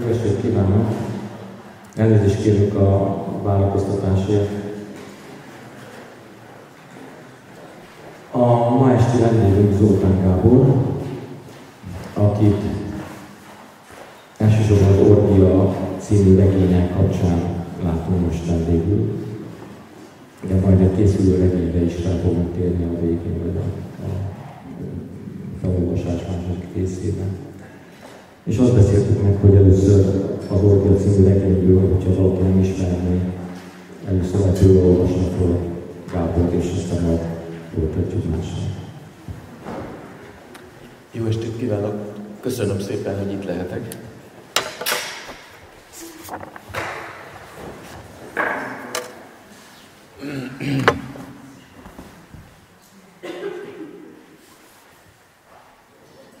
Jó estét kívánok! Elnézést kérünk a várakoztatásért. A ma esti vendégünk Zoltán Gábor, akit elsősorban az Orgia című regények kapcsán látom most vendégül, de majd a készülő regényre is fel fogunk térni a végén, vagy a felolvasás második részében. És azt beszéltük meg, hogy először az Orgia című regényből, hogyha valaki nem ismerné, először a tőle olvasnak fel Gábort, és aztán majd folytatjuk mással. Jó estét kívánok! Köszönöm szépen, hogy itt lehetek.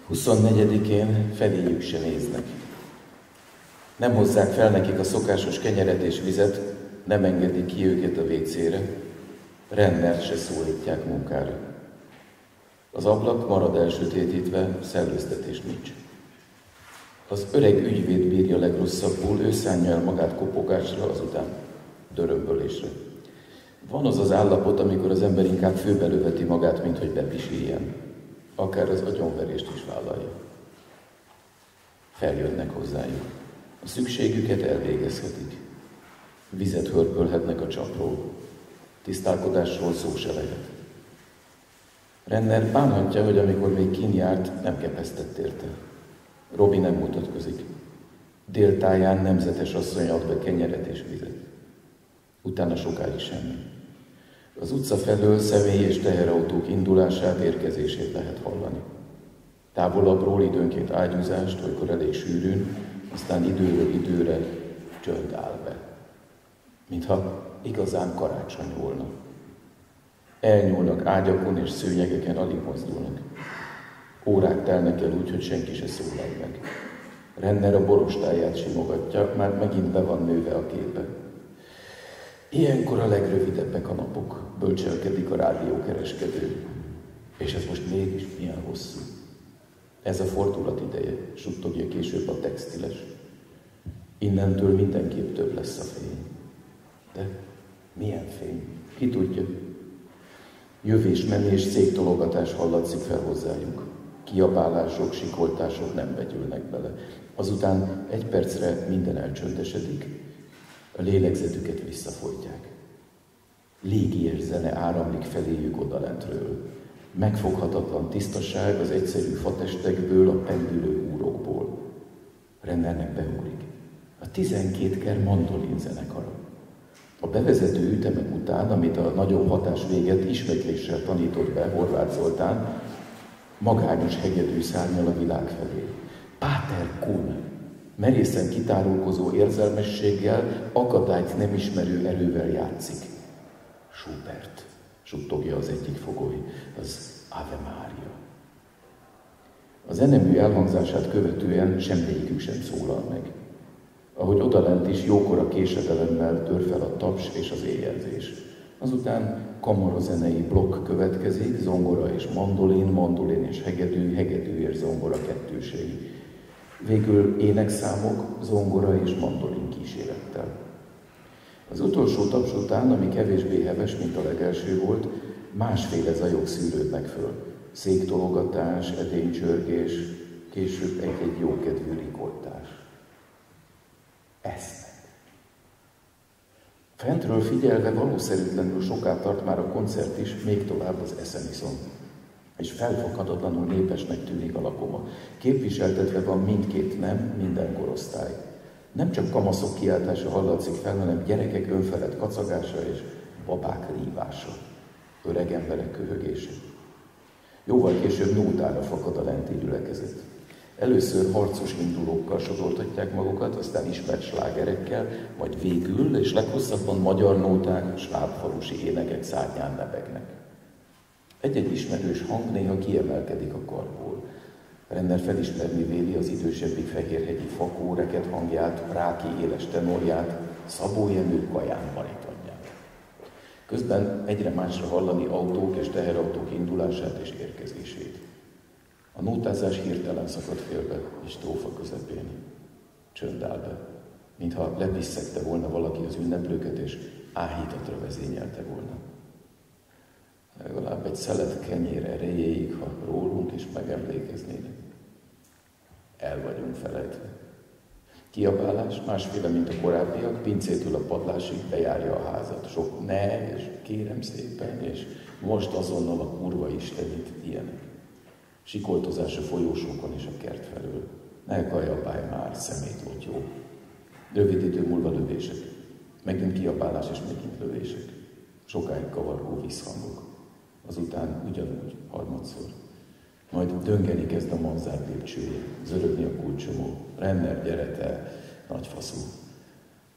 Huszonnegyedikén fedélyük se néznek. Nem hozzák fel nekik a szokásos kenyeret és vizet, nem engedik ki őket a vécére, rendnert se szólítják munkára. Az ablak marad elsötétítve, szellőztetés nincs. Az öreg ügyvéd bírja legrosszabbul, ő szánja el magát kopogásra, azután dörömbölésre. Van az az állapot, amikor az ember inkább főbelöveti magát, mint hogy bepisíljen. Akár az agyonverést is vállalja. Feljönnek hozzájuk. A szükségüket elvégezhetik. Vizet hörpölhetnek a csapról. Tisztálkodásról szó se lehet. Renner bánhatja, hogy amikor még kín járt, nem kepesztett érte. Robi nem mutatkozik. Déltáján nemzetes asszony ad be kenyeret és vizet. Utána sokáig semmi. Az utca felől személy és teherautók indulását, érkezését lehet hallani. Távolabbról időnként ágyúzást, olykor elég sűrűn, aztán időről időre csönd áll be. Mintha igazán karácsony volna. Elnyúlnak ágyakon és szőnyegeken, alig mozdulnak. Órák telnek el úgy, hogy senki se szólal meg. Renner a borostáját simogatja, már megint be van nőve a képe. Ilyenkor a legrövidebbek a napok, bölcselkedik a rádiókereskedő. És ez most mégis milyen hosszú. Ez a fordulat ideje, suttogja később a textiles. Innentől mindenképp több lesz a fény. De milyen fény? Ki tudja? Jövés-menés, széktologatás hallatszik fel hozzájuk. Kiabálások, sikoltások nem vegyülnek bele. Azután egy percre minden elcsöndesedik. A lélegzetüket visszafolytják. Légiér zene áramlik feléjük odalentről. Megfoghatatlan tisztaság az egyszerű fatestekből, a pendülő úrokból. Rennernek beugrik. A 12 ker mandolin zenekara. A bevezető ütemek után, amit a nagyon hatás véget ismétléssel tanított be Horváth Zoltán, magányos hegedű szárnyal a világ felé. Páter Kuhn! Merészen kitárulkozó érzelmességgel, akadályt nem ismerő erővel játszik. Schubert, suttogja az egyik fogoly, az Ave Mária. A zenemű elhangzását követően semmelyikük sem szólal meg. Ahogy odalent is, jókora késedelemmel tör fel a taps és az éjjelzés. Azután kamarazenei blokk következik, zongora és mandolin, mandolin és hegedű, hegedű és zongora kettőség. Végül énekszámok, zongora és mandolin kísérettel. Az utolsó taps után, ami kevésbé heves, mint a legelső volt, másféle zajok szűrődnek föl. Széktologatás, edénycsörgés, később egy-egy jókedvű rikoltás. Esznek. Fentről figyelve valószerűtlenül soká tart már a koncert is, még tovább az eszeniszon. És felfoghatatlanul népesnek tűnik a lakoma. Képviseltetve van mindkét nem, minden korosztály. Nem csak kamaszok kiáltása hallatszik fel, hanem gyerekek önfelett kacagása és babák rívása, öreg emberek köhögése. Jóval később nótára fakad a lenti gyülekezet. Először harcos indulókkal sodortatják magukat, aztán ismert slágerekkel, majd végül és leghosszabban magyar nóták, slábfalusi énekek szárnyán lebegnek. Egy-egy ismerős hang néha kiemelkedik a karból. Renner felismerni véli az idősebbik fehérhegyi fakó reket hangját, Ráki éles tenorját, Szabó Jenő Kaján baritonját. Közben egyre másra hallani autók és teherautók indulását és érkezését. A nótázás hirtelen szakad félbe, és trófa közepén. csönd áll be, mintha lepisszegte volna valaki az ünneplőket, és áhítatra vezényelte volna. Legalább egy szelet kenyér erejéig, ha rólunk is megemlékeznének. El vagyunk felejtve. Kiabálás, másféle, mint a korábbiak, pincétől a padlásig bejárja a házat. Sok ne, és kérem szépen, és most azonnal a kurva istenit, ilyenek. Sikoltozás a folyósókon és a kert felől. Ne kajabálj már, szemét volt jó. Rövid idő múlva lövések. Megint kiabálás és megint lövések. Sokáig kavargó visszhangok. Azután ugyanúgy, harmadszor. Majd döngeni kezd a manzár lépcsője, zörögni a kulcsomó. Renner, gyere te, nagy faszú.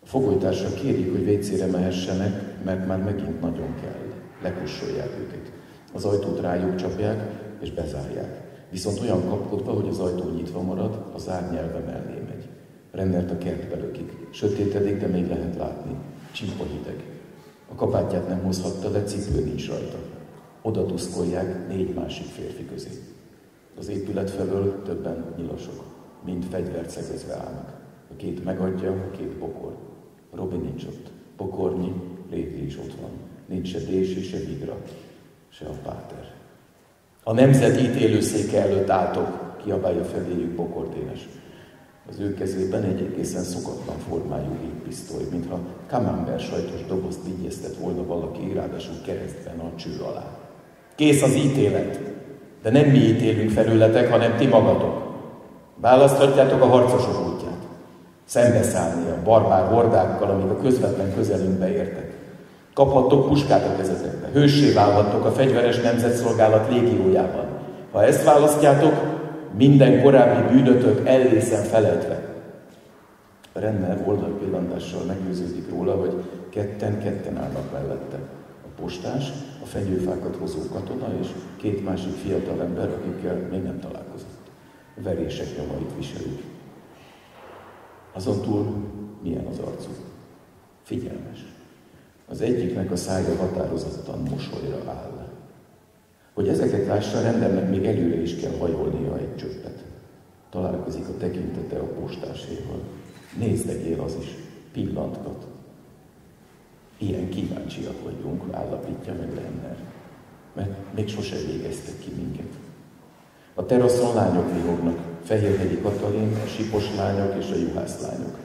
A fogolytársak kérik, hogy vécére mehessenek, mert már megint nagyon kell. Lekussolják őket. Az ajtót rájuk csapják, és bezárják. Viszont olyan kapkodva, hogy az ajtó nyitva marad, a zár nyelve mellé megy. Rennert a kertbe lökik. Sötétedik, de még lehet látni. Csípa hideg. A kabátját nem hozhatta, de cipő nincs rajta. Oda tuszkolják 4 másik férfi közé. Az épület felől többen nyilasok. Mind fegyvert szegezve állnak. A két megadja, a két bokor. Robi nincs ott. Bokornyi, Réti is ott van. Nincs se Dési, se Vigra, se a Páter. A nemzeti ítélőszéke előtt álltok, kiabálja feléjük Bokordénes. Az ő kezében egy egészen szokatlan formájú géppisztoly, mintha kamember sajtos dobozt vigyeztett volna valaki, ráadásul keresztben a cső alá. Kész az ítélet, de nem mi ítélünk felületek, hanem ti magatok. Választhatjátok a harcosok útját. Szembeszállni a barbár hordákkal, amik a közvetlen közelünkbe értek. Kaphattok puskát a kezetekbe, hőssé válhattok a fegyveres nemzetszolgálat légiójában. Ha ezt választjátok, minden korábbi bűnötök ellészen felejtve. Renner oldalpillantással meggyőződik róla, hogy ketten állnak mellette. A postás, a fenyőfákat hozó katona és 2 másik fiatal ember, akikkel még nem találkozott. Verések nyomait viselik. Azon túl milyen az arcuk? Figyelmes. Az egyiknek a szája határozottan mosolyra áll. Hogy ezeket lássa, Rendernek még előre is kell hajolnia egy csöppet. Találkozik a tekintete a postáséval. Nézdegél az is, pillantgat. Ilyen kíváncsiak vagyunk, állapítja meg Renner. Mert még sose végeztek ki minket. A teraszon lányok vihognak, Fehérhegyi Katalin, a sipos lányok és a juhász lányok.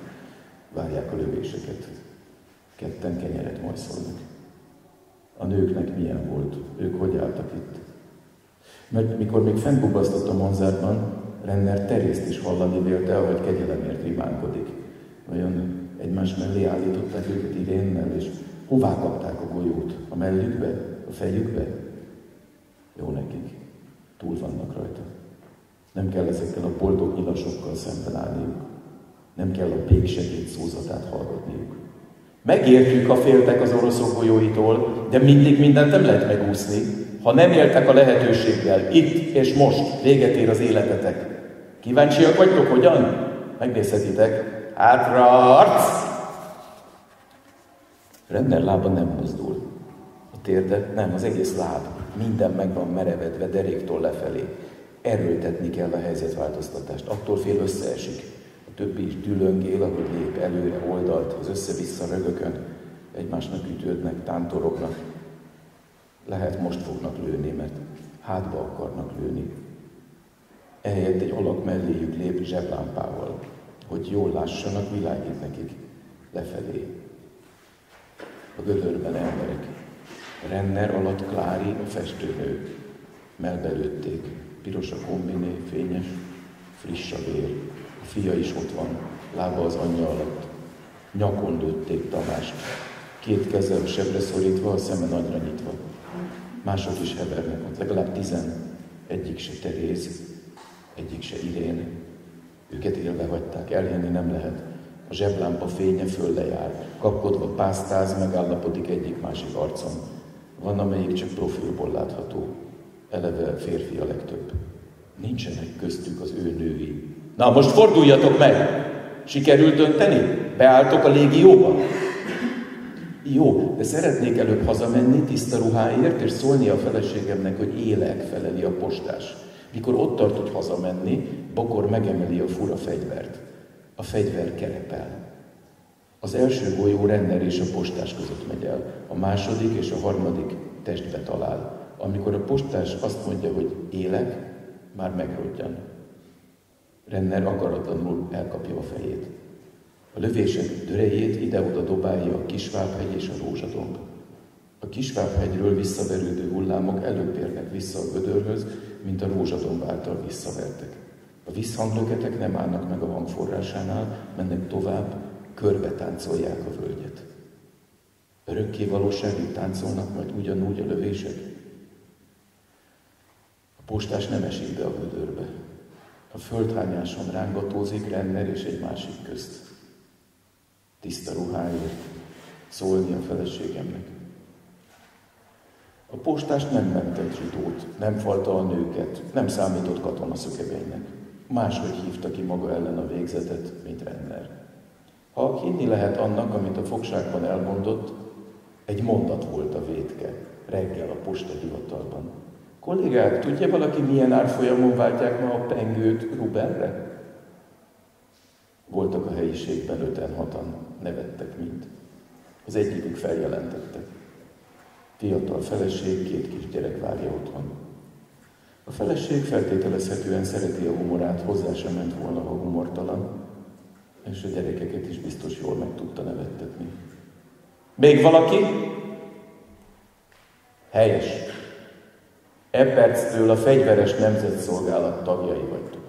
Várják a lövéseket. Ketten kenyeret majszolnak. A nőknek milyen volt? Ők hogy álltak itt? Mert mikor még fennbubasztott a manzárban, Renner terészt is hallani vélte, ahogy kegyelemért rimánkodik. Olyan egymás mellé állították őket irénnel, és hová kapták a golyót? A mellükbe? A fejükbe? Jó nekik. Túl vannak rajta. Nem kell ezekkel a boldog nyilasokkal szemben állniuk. Nem kell a péksegéd szózatát hallgatniuk. Megértjük, ha féltek az oroszok golyóitól, de mindig mindent nem lehet megúszni. Ha nem éltek a lehetőséggel, itt és most véget ér az életetek. Kíváncsiak vagytok, hogyan? Megnézhetitek. Hátra arc! Renner lába nem mozdul. A térde, nem, az egész láb. Minden meg van merevedve deréktól lefelé. Erőltetni kell a helyzetváltoztatást. Attól fél összeesik. Többi is dülöngél, ahogy lép előre oldalt, az össze-vissza rögökön, egymásnak ütődnek, tántorognak. Lehet most fognak lőni, mert hátba akarnak lőni. Ehelyett egy alak melléjük lép zseblámpával, hogy jól lássanak, világít nekik lefelé. A gödörben emberek. Renner alatt Klári, a festőnő. Melbelőtték. Piros a kombiné, fényes, friss a vér. A fia is ott van, lába az anyja alatt. Nyakon lőtték Tamást. 2 kezel sebre szorítva, a szeme nagyra nyitva. Mások is hevernek ott, legalább 10. Egyik se Teréz, egyik se Irén. Őket élve hagyták, elhenni nem lehet. A zseblámpa fénye föl lejár. Kapkodva pásztáz, megállapodik egyik-másik arcon. Van, amelyik csak profilból látható. Eleve férfi a legtöbb. Nincsenek köztük az ő női. Na, most forduljatok meg! Sikerült dönteni? Beálltok a légióba? Jó, de szeretnék előbb hazamenni tiszta ruháért, és szólni a feleségemnek, hogy élek, feleli a postás. Mikor ott tart, hogy hazamenni, Bokor megemeli a fura fegyvert. a fegyver kerepel. Az első golyó rendel és a postás között megy el, a második és a harmadik testbe talál. Amikor a postás azt mondja, hogy élek, már megrodjan. Renner akaratlanul elkapja a fejét. A lövések dörejét ide-oda dobálja a Kisvábhegy és a Rózsadomb. A Kisvábhegyről visszaverődő hullámok előbb érnek vissza a gödörhöz, mint a Rózsadomb által visszavertek. A visszhanglöketek nem állnak meg a hangforrásánál, mennek tovább, körbe táncolják a völgyet. Örökké valóságig táncolnak majd ugyanúgy a lövések. A postás nem esik be a gödörbe. A földhányáson rángatózik Renner és egy másik közt. Tiszta ruháért szólni a feleségemnek. A postás nem mentett zsidót, nem falta a nőket, nem számított katonaszökevénynek. Máshogy hívta ki maga ellen a végzetet, mint Renner. Ha hinni lehet annak, amit a fogságban elmondott, egy mondat volt a vétke, reggel a postahivatalban. Kollégák, tudja valaki, milyen árfolyamon váltják ma a pengőt rubenre? Voltak a helyiségben 5-6-an, nevettek mind. Az egyikük feljelentette. Fiatal feleség, 2 kisgyerek várja otthon. A feleség feltételezhetően szereti a humorát, hozzá sem ment volna, ha humortalan, és a gyerekeket is biztos jól meg tudta nevettetni. Még valaki? Helyes. E perctől a fegyveres nemzetszolgálat tagjai vagytok.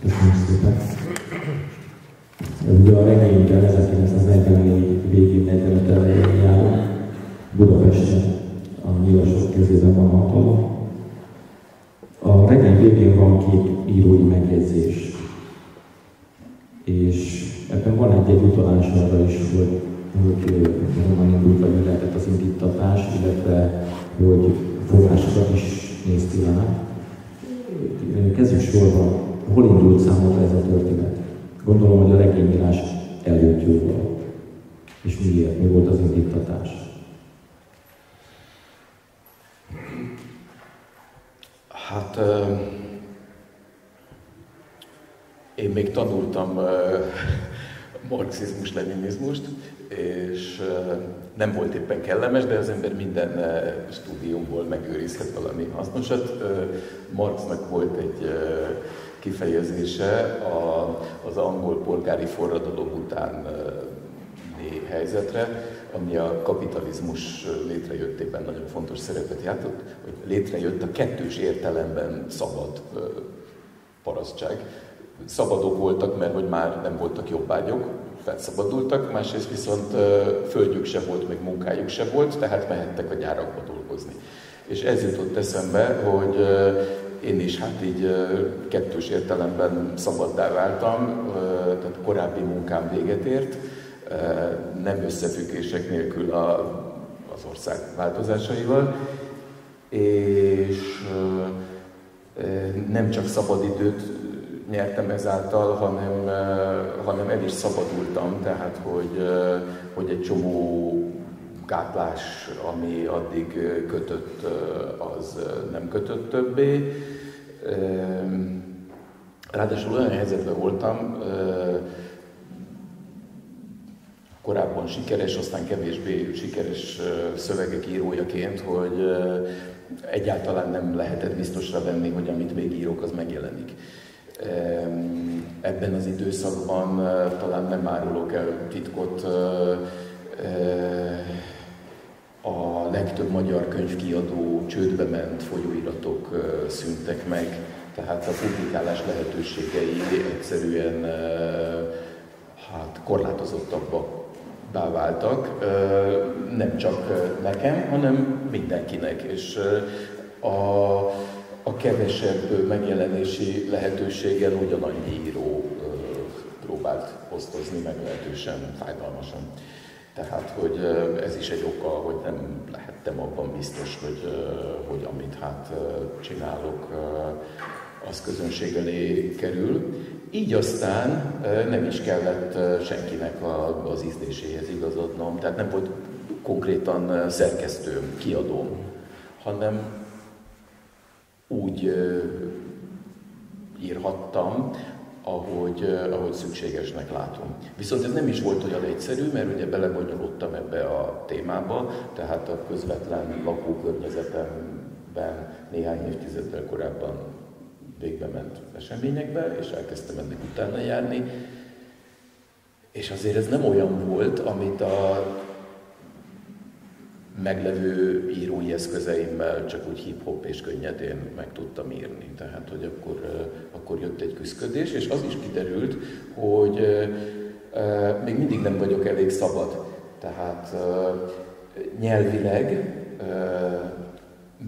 Köszönöm szépen. Ugye a regényben 1944 végén 45 elején járunk. Budapesten a nyilvasok kezében van a hatalom. A regény végén van 2 írói megjegyzés. És ebben van egy-egy utalás arra is, hogy honnan indult, vagy lehetett az indítatás, illetve hogy forrásokat is nézti rá. Kezdjük sorban, hol indult számomra ez a történet? Gondolom, hogy a regényírás előtt jóval. És miért? Mi volt az indítatás? Hát... én még tanultam marxizmus-leninizmust, és nem volt éppen kellemes, de az ember minden stúdiumból megőrizhet valami hasznosat. Marxnak volt egy kifejezése az angol polgári forradalom utáni helyzetre, ami a kapitalizmus létrejöttében nagyon fontos szerepet játszott, hogy létrejött a kettős értelemben szabad parasztság. Szabadok voltak, mert hogy már nem voltak jobbágyok, felszabadultak, másrészt viszont földjük se volt, meg munkájuk se volt, tehát mehettek a gyárakba dolgozni. És ez jutott eszembe, hogy én is hát így kettős értelemben szabaddá váltam, tehát korábbi munkám véget ért, nem összefüggések nélkül az ország változásaival, és nem csak szabadidőt nyertem ezáltal, hanem el is szabadultam, tehát hogy egy csomó gátlás, ami addig kötött, az nem kötött többé. Ráadásul olyan helyzetben voltam, korábban sikeres, aztán kevésbé sikeres szövegek írójaként, hogy egyáltalán nem lehetett biztosra venni, hogy amit még írok, az megjelenik. Ebben az időszakban talán nem árulok el titkot, a legtöbb magyar könyvkiadó csődbe ment, folyóiratok szűntek meg, tehát a publikálás lehetőségei egyszerűen hát korlátozottabbá váltak, nem csak nekem, hanem mindenkinek. És a kevesebb megjelenési lehetőséggel ugyanannyi író próbált osztozni meglehetősen fájdalmasan. Tehát, hogy ez is egy oka, hogy nem lehettem abban biztos, hogy amit hát csinálok, az közönség elé kerül. Így aztán nem is kellett senkinek az ízléséhez igazodnom, tehát nem volt konkrétan szerkesztőm, kiadóm, hanem úgy írhattam, ahogy szükségesnek látom. Viszont ez nem is volt olyan egyszerű, mert ugye belebonyolódtam ebbe a témába, tehát a közvetlen lakókörnyezetemben néhány évtizeddel korábban végbe ment eseményekbe, és elkezdtem ennek utána járni. És azért ez nem olyan volt, amit a meglevő írói eszközeimmel csak úgy hip-hop és könnyedén meg tudtam írni. Tehát, hogy akkor jött egy küszködés, és az is kiderült, hogy még mindig nem vagyok elég szabad. Tehát nyelvileg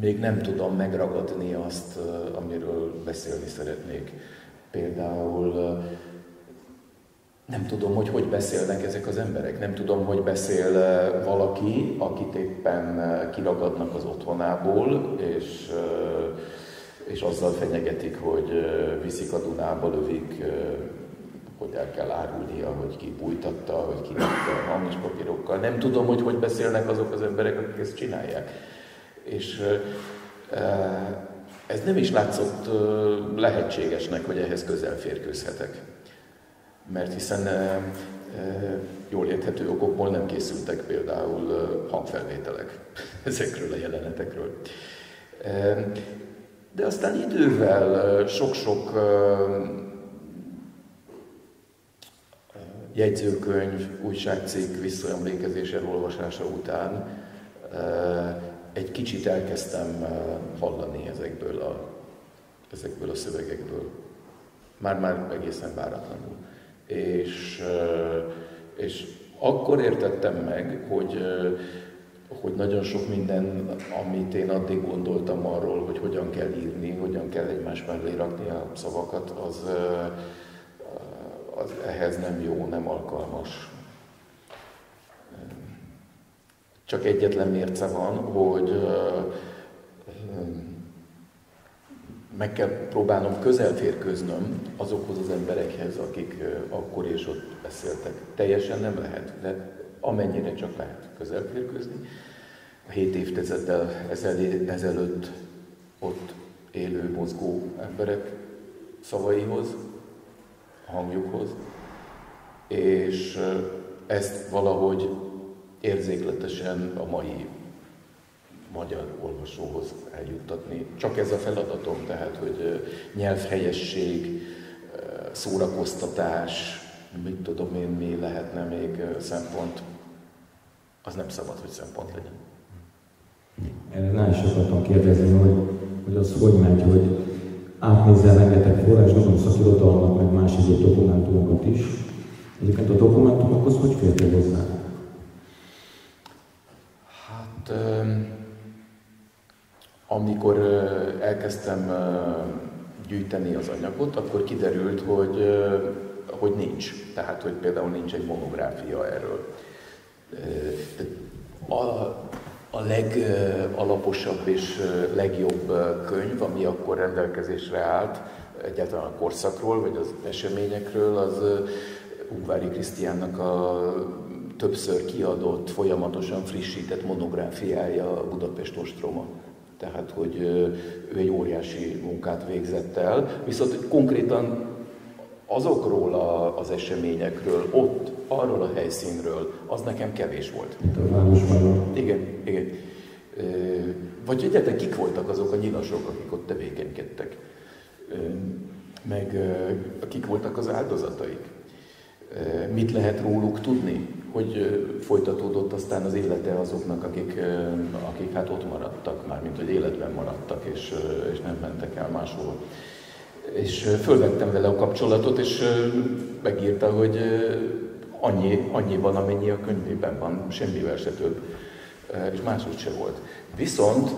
még nem tudom megragadni azt, amiről beszélni szeretnék. Például nem tudom, hogy beszélnek ezek az emberek. Nem tudom, hogy beszél valaki, akit éppen kiragadnak az otthonából, és azzal fenyegetik, hogy viszik a Dunába, lövik, hogy el kell árulnia, hogy ki bújtatta, hogy ki a hamis papírokkal. Nem tudom, hogy beszélnek azok az emberek, akik ezt csinálják. És ez nem is látszott lehetségesnek, hogy ehhez közel férkőzhetek. Mert hiszen jól érthető okokból nem készültek például hangfelvételek ezekről a jelenetekről. De aztán idővel sok-sok jegyzőkönyv, újságcikk visszaemlékezése, olvasása után egy kicsit elkezdtem hallani ezekből a szövegekből. Már egészen váratlanul. És akkor értettem meg, hogy nagyon sok minden, amit én addig gondoltam arról, hogy hogyan kell írni, hogyan kell egymás mellé rakni a szavakat, az ehhez nem jó, nem alkalmas. Csak egyetlen mérce van, hogy meg kell próbálnom közelférkőznöm azokhoz az emberekhez, akik akkor és ott beszéltek. Teljesen nem lehet, de amennyire csak lehet közelférkőzni. 7 évtizeddel ezelőtt ott élő, mozgó emberek szavaihoz, hangjukhoz, és ezt valahogy érzékletesen a mai magyar olvasóhoz eljuttatni. Csak ez a feladatom, tehát, hogy nyelvhelyesség, szórakoztatás, mit tudom én, mi lehetne még szempont, az nem szabad, hogy szempont legyen. Erre nagyon sokat kérdezni, hogy az hogy megy, hogy átnézzel rengeteg forrás, nagyon szakirodalmat, meg más egyéb dokumentumokat is. Egyébként a dokumentumokhoz hogy fértél hozzá? Hát... Amikor elkezdtem gyűjteni az anyagot, akkor kiderült, hogy nincs. Tehát, hogy például nincs egy monográfia erről. A legalaposabb és legjobb könyv, ami akkor rendelkezésre állt, egyáltalán a korszakról, vagy az eseményekről, az Ungvári Krisztiánnak a többször kiadott, folyamatosan frissített monográfiája, a Budapest ostroma. Tehát, hogy ő egy óriási munkát végzett el, viszont konkrétan azokról az eseményekről, ott, arról a helyszínről, az nekem kevés volt. Mint a Városmajor. Igen, igen. Vagy egyáltalán kik voltak azok a nyilasok, akik ott tevékenykedtek, meg kik voltak az áldozataik. Mit lehet róluk tudni? Hogy folytatódott aztán az élete azoknak, akik hát ott maradtak már, mint hogy életben maradtak, és nem mentek el máshol. És fölvettem vele a kapcsolatot, és megírta, hogy annyi van, amennyi a könyvében van, semmivel se több, és máshogy se volt. Viszont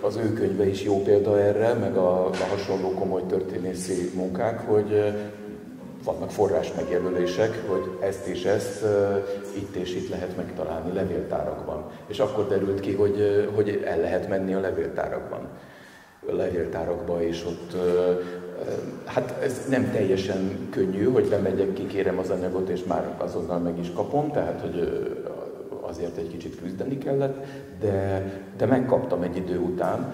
az ő könyve is jó példa erre, meg a hasonló komoly történészi munkák, hogy vannak forrás megjelölések, hogy ezt és ezt itt és itt lehet megtalálni levéltárakban. És akkor derült ki, hogy el lehet menni a levéltárakba, és ott... Hát ez nem teljesen könnyű, hogy bemegyek, kikérem az anyagot, és már azonnal meg is kapom, tehát hogy azért egy kicsit küzdeni kellett, de megkaptam egy idő után,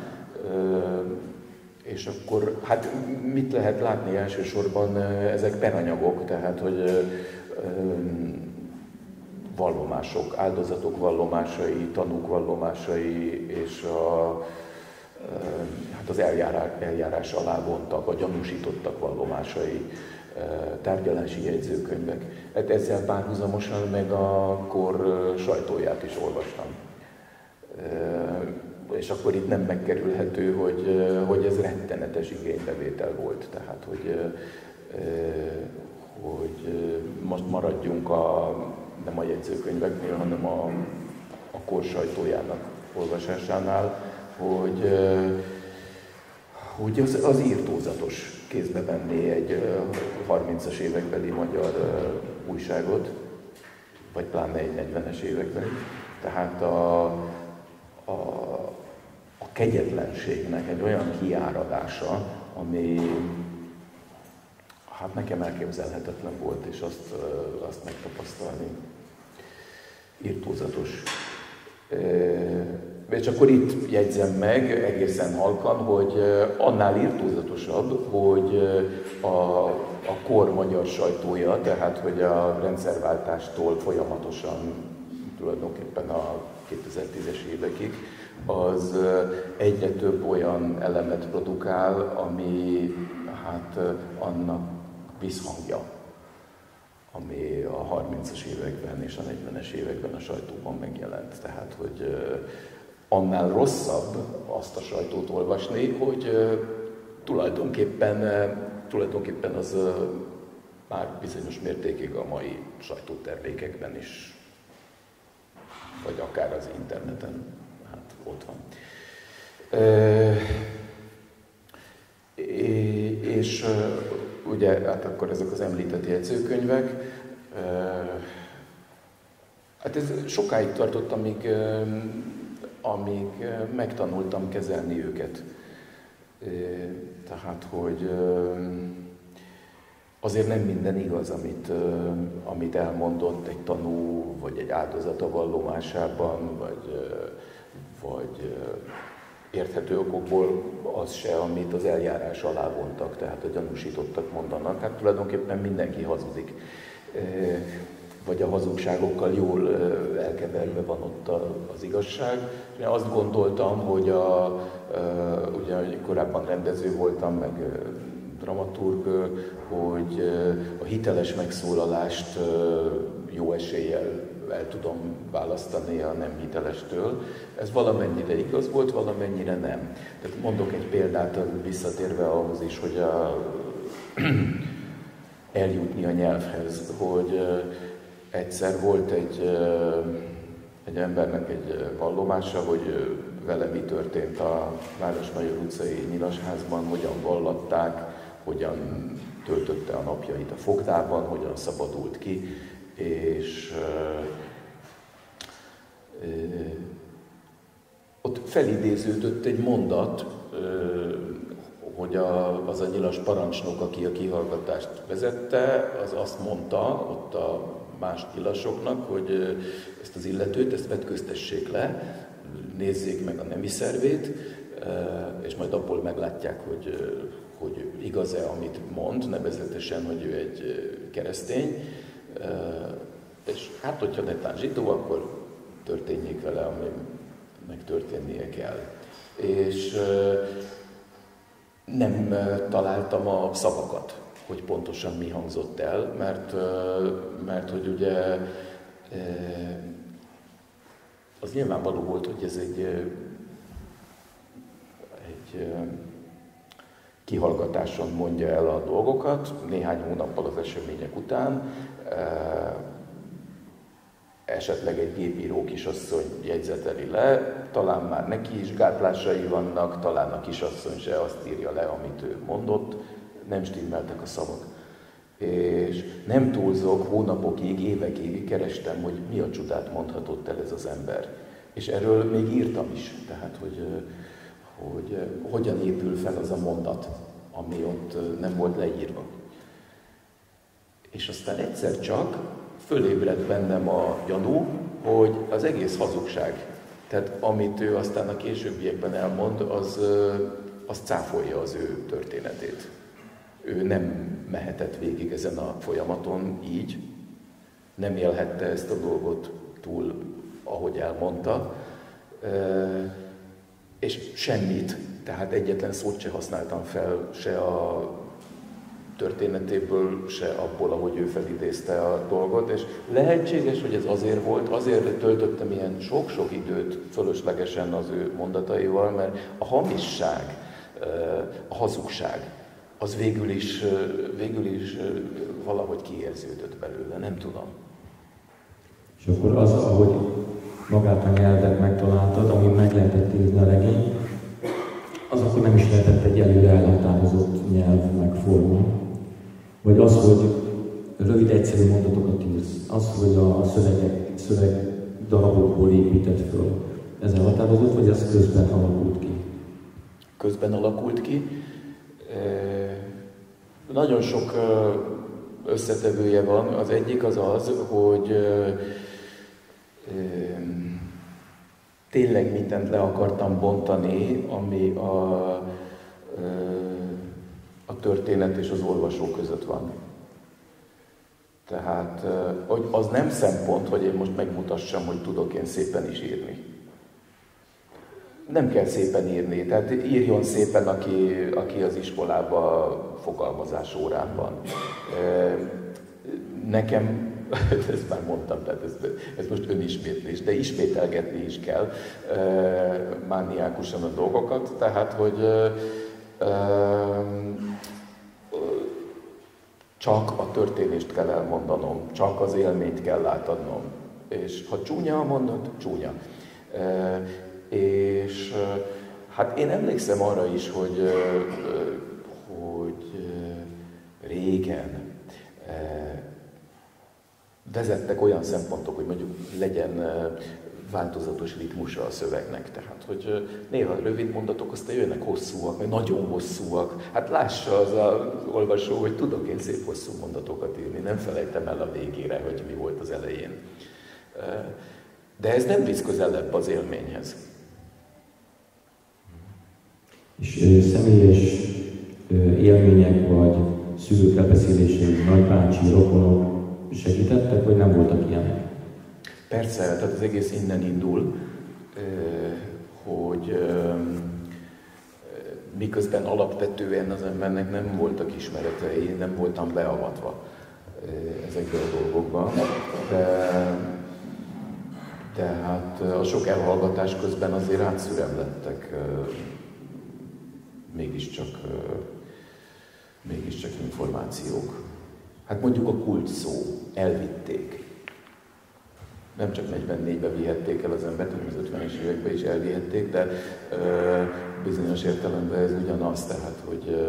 És akkor, hát mit lehet látni elsősorban, ezek penanyagok, tehát hogy vallomások, áldozatok vallomásai, tanúk vallomásai, és hát az eljárás alá vontak, a gyanúsítottak vallomásai, tárgyalási jegyzőkönyvek. Hát ezzel párhuzamosan meg a kor sajtóját is olvastam. És akkor itt nem megkerülhető, hogy ez rettenetes igénybevétel volt. Tehát, hogy most maradjunk nem a jegyzőkönyveknél, hanem a kor sajtójának olvasásánál, hogy az írtózatos kézbe venni egy 30-as évekbeli magyar újságot, vagy pláne egy 40-es években. Tehát a kegyetlenségnek egy olyan kiáradása, ami hát nekem elképzelhetetlen volt, és azt megtapasztalni irtózatos. És akkor itt jegyzem meg egészen halkan, hogy annál irtózatosabb, hogy a kor magyar sajtója, tehát hogy a rendszerváltástól folyamatosan tulajdonképpen a 2010-es évekig, az egyre több olyan elemet produkál, ami hát annak visszhangja, ami a 30-as években és a 40-es években a sajtóban megjelent. Tehát, hogy annál rosszabb azt a sajtót olvasni, hogy tulajdonképpen az már bizonyos mértékig a mai sajtótermékekben is, vagy akár az interneten, hát ott van. És ugye, hát akkor ezek az említett jegyzőkönyvek, hát ez sokáig tartott, amíg megtanultam kezelni őket. Tehát, hogy azért nem minden igaz, amit elmondott egy tanú, vagy egy áldozat a vallomásában, vagy érthető okokból az se, amit az eljárás alá vontak, tehát a gyanúsítottak mondanak. Hát tulajdonképpen mindenki hazudik, vagy a hazugságokkal jól elkeverve van ott az igazság. Én azt gondoltam, hogy ugye korábban rendező voltam, meg dramaturg, hogy a hiteles megszólalást jó eséllyel el tudom választani a nem hitelestől. Ez valamennyire igaz volt, valamennyire nem. Tehát mondok egy példát, visszatérve ahhoz is, hogy eljutni a nyelvhez, hogy egyszer volt egy embernek egy vallomása, hogy vele mi történt a Városmajor utcai nyilasházban, hogyan vallatták, hogyan töltötte a napjait a fogdában, hogyan szabadult ki, és ott felidéződött egy mondat, hogy az a nyilas parancsnok, aki a kihallgatást vezette, az azt mondta ott a más nyilasoknak, hogy ezt az illetőt, ezt vetköztessék le, nézzék meg a nemi szervét, és majd abból meglátják, hogy igaz-e, amit mond, nevezetesen, hogy ő egy keresztény, és hát, hogyha netán zsidó, akkor történjék vele, aminek történnie kell. És nem találtam a szavakat, hogy pontosan mi hangzott el, mert hogy ugye az nyilvánvaló volt, hogy ez egy kihallgatáson mondja el a dolgokat, néhány hónappal az események után. Esetleg egy gépíró kisasszony jegyzeteli le, talán már neki is gátlásai vannak, talán a kisasszony se azt írja le, amit ő mondott, nem stimmeltek a szavak. És nem túlzok, hónapokig, évekig kerestem, hogy mi a csodát mondhatott el ez az ember. És erről még írtam is, tehát hogy hogyan épül fel az a mondat, ami ott nem volt leírva. És aztán egyszer csak fölébredt bennem a gyanú, hogy az egész hazugság. Tehát amit ő aztán a későbbiekben elmond, az az cáfolja az ő történetét. Ő nem mehetett végig ezen a folyamaton így, nem élhette ezt a dolgot túl, ahogy elmondta, és semmit, tehát egyetlen szót se használtam fel, se a történetéből, se abból, ahogy ő felidézte a dolgot, és lehetséges, hogy ez azért volt, azért töltöttem ilyen sok-sok időt fölöslegesen az ő mondataival, mert a hamisság, a hazugság, az végül is valahogy kiérződött belőle, nem tudom. És akkor az, ahogy magát a nyelvet megtaláltad, ami meg lehetett írni a regény, az akkor nem is lehetett egy előre elhatározott nyelv megforma. Vagy az, hogy rövid, egyszerű mondatokat írsz, az, hogy a szöveg darabokból épített föl. Ez elhatározott, vagy ez közben alakult ki? Közben alakult ki. Nagyon sok összetevője van. Az egyik az az, hogy tényleg mindent le akartam bontani, ami a történet és az olvasó között van. Tehát az nem szempont, hogy én most megmutassam, hogy tudok én szépen is írni. Nem kell szépen írni, tehát írjon szépen, aki az iskolában fogalmazás órán van. Nekem, ezt már mondtam, tehát ez most önismétlés, de ismételgetni is kell mániákusan a dolgokat, tehát hogy csak a történést kell elmondanom, csak az élményt kell átadnom. És ha csúnya a mondat, csúnya. És hát én emlékszem arra is, hogy régen vezettek olyan szempontok, hogy mondjuk legyen változatos ritmusa a szövegnek. Tehát, hogy néha rövid mondatok, aztán jönnek hosszúak, meg nagyon hosszúak. Hát lássa az olvasó, hogy tudok én szép hosszú mondatokat írni, nem felejtem el a végére, hogy mi volt az elején. De ez nem visz közelebb az élményhez. És személyes élmények vagy szülők lebeszélései, nagybácsi, rokonok segítettek, vagy nem voltak ilyenek? Persze, tehát az egész innen indul, hogy miközben alapvetően az embernek nem voltak ismeretei, nem voltam beavatva ezekből a dolgokban. Tehát a sok elhallgatás közben azért átszürem lettek mégiscsak információk. Hát mondjuk a kulcs szó, elvitték. Nem csak 44-ben vihették el az embert, hanem az 50-es években is elvihették, de bizonyos értelemben ez ugyanaz, tehát hogy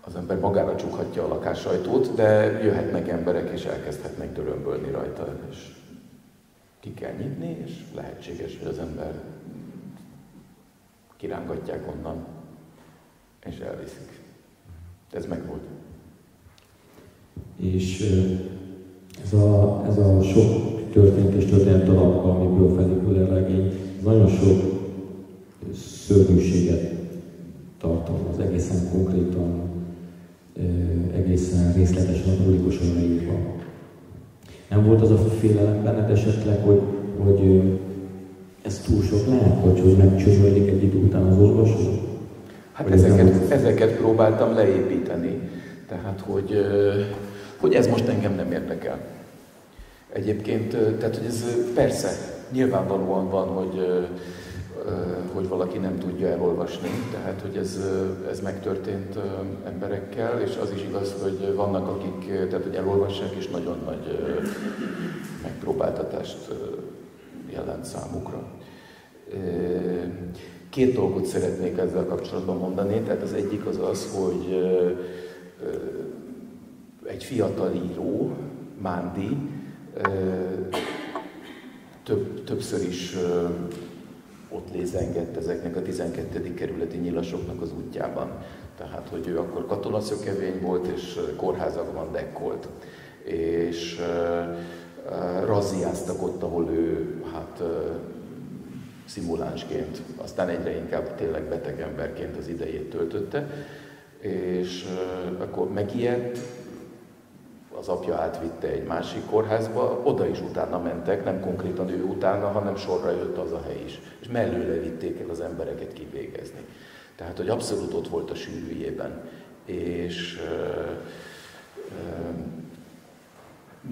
az ember magára csukhatja a lakássajtót, de jöhetnek emberek és elkezdhetnek dörömbölni rajta, és ki kell nyitni, és lehetséges, hogy az ember kirángatják onnan, és elviszik. Ez megvolt. És ez a sok történet és történet alapka, amiből felépül a regény, nagyon sok szörnyűséget tartalmaz, egészen konkrétan, egészen részletesen, logikusan leírva. Nem volt az a félelem benned esetleg, hogy ez túl sok lehet, vagy hogy megcsömörlik egy idő után az olvasó? Hát ezeket próbáltam leépíteni. Tehát, hogy ez most engem nem érdekel. Egyébként, tehát, hogy ez persze, nyilvánvalóan van, hogy valaki nem tudja elolvasni. Tehát, hogy ez megtörtént emberekkel, és az is igaz, hogy vannak akik, tehát, hogy elolvassák, és nagyon nagy megpróbáltatást jelent számukra. Két dolgot szeretnék ezzel kapcsolatban mondani, tehát az egyik az az, hogy egy fiatal író, Mándy, többször is ott lézengett ezeknek a 12. kerületi nyilasoknak az útjában. Tehát, hogy ő akkor katonaszökevény volt, és kórházakban dekkolt. És razziáztak ott, ahol ő hát szimulánsként, aztán egyre inkább tényleg beteg emberként az idejét töltötte, és akkor megijedt, az apja átvitte egy másik kórházba, oda is utána mentek, nem konkrétan ő utána, hanem sorra jött az a hely is, és mellőle vitték el az embereket kivégezni. Tehát, hogy abszolút ott volt a sűrűjében, és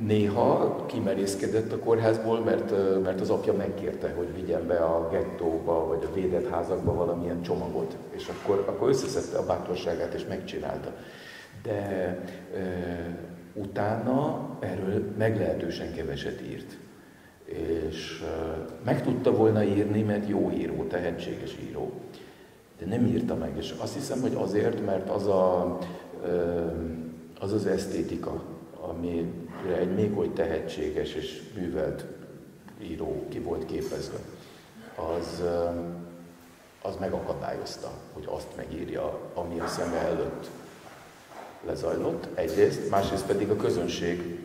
néha kimerészkedett a kórházból, mert az apja megkérte, hogy vigyen be a gettóba, vagy a védett házakba valamilyen csomagot, és akkor összeszedte a bátorságát, és megcsinálta. De utána erről meglehetősen keveset írt. És meg tudta volna írni, mert jó író, tehetséges író. De nem írta meg, és azt hiszem, hogy azért, mert az az esztétika, amire egy még oly tehetséges és művelt író ki volt képezve, az megakadályozta, hogy azt megírja, ami a szeme előtt lezajlott egyrészt, másrészt pedig a közönség,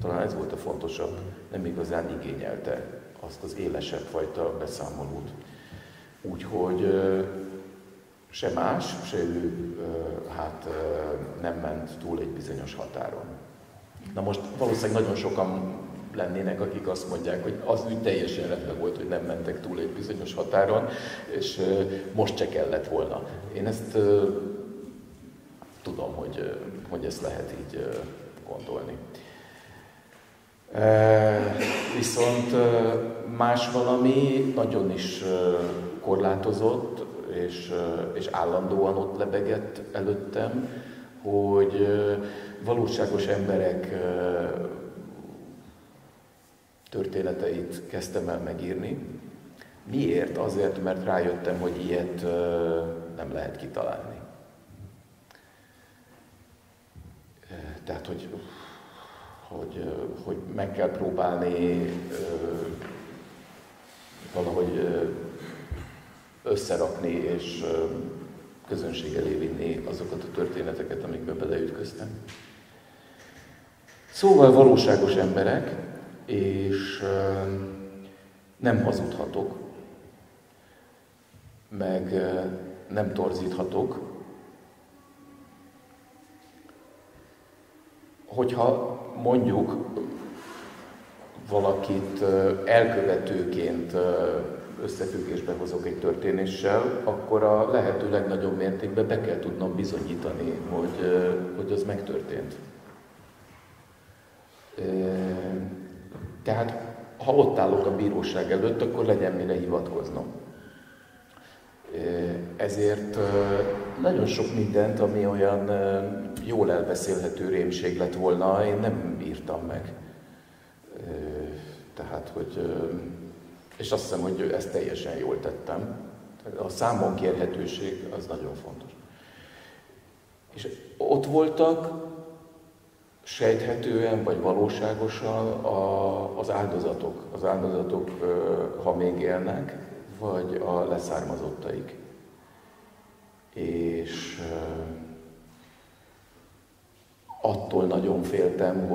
talán ez volt a fontosabb, nem igazán igényelte azt az élesebb fajta beszámolót. Úgyhogy se más, se ő nem ment túl egy bizonyos határon. Na most valószínűleg nagyon sokan lennének, akik azt mondják, hogy az úgy teljesen rendben volt, hogy nem mentek túl egy bizonyos határon, és most se kellett volna. Én ezt tudom, hogy ezt lehet így gondolni. Viszont más valami nagyon is korlátozott, és állandóan ott lebegett előttem, hogy valóságos emberek történeteit kezdtem el megírni. Miért? Azért, mert rájöttem, hogy ilyet nem lehet kitalálni. Tehát, hogy meg kell próbálni valahogy összerakni és közönség elé vinni azokat a történeteket, amikbe beleütköztem. Szóval valóságos emberek, és nem hazudhatok, meg nem torzíthatok. Hogyha mondjuk valakit elkövetőként összefüggésbe hozok egy történéssel, akkor a lehető legnagyobb mértékben be kell tudnom bizonyítani, hogy az megtörtént. Tehát, ha ott állok a bíróság előtt, akkor legyen mire hivatkoznom. Ezért nagyon sok mindent, ami olyan jól elbeszélhető rémség lett volna, én nem írtam meg. Tehát, és azt hiszem, hogy ezt teljesen jól tettem. A számon kérhetőség az nagyon fontos. És ott voltak sejthetően vagy valóságosan az áldozatok. Az áldozatok, ha még élnek, vagy a leszármazottaik. És attól nagyon féltem,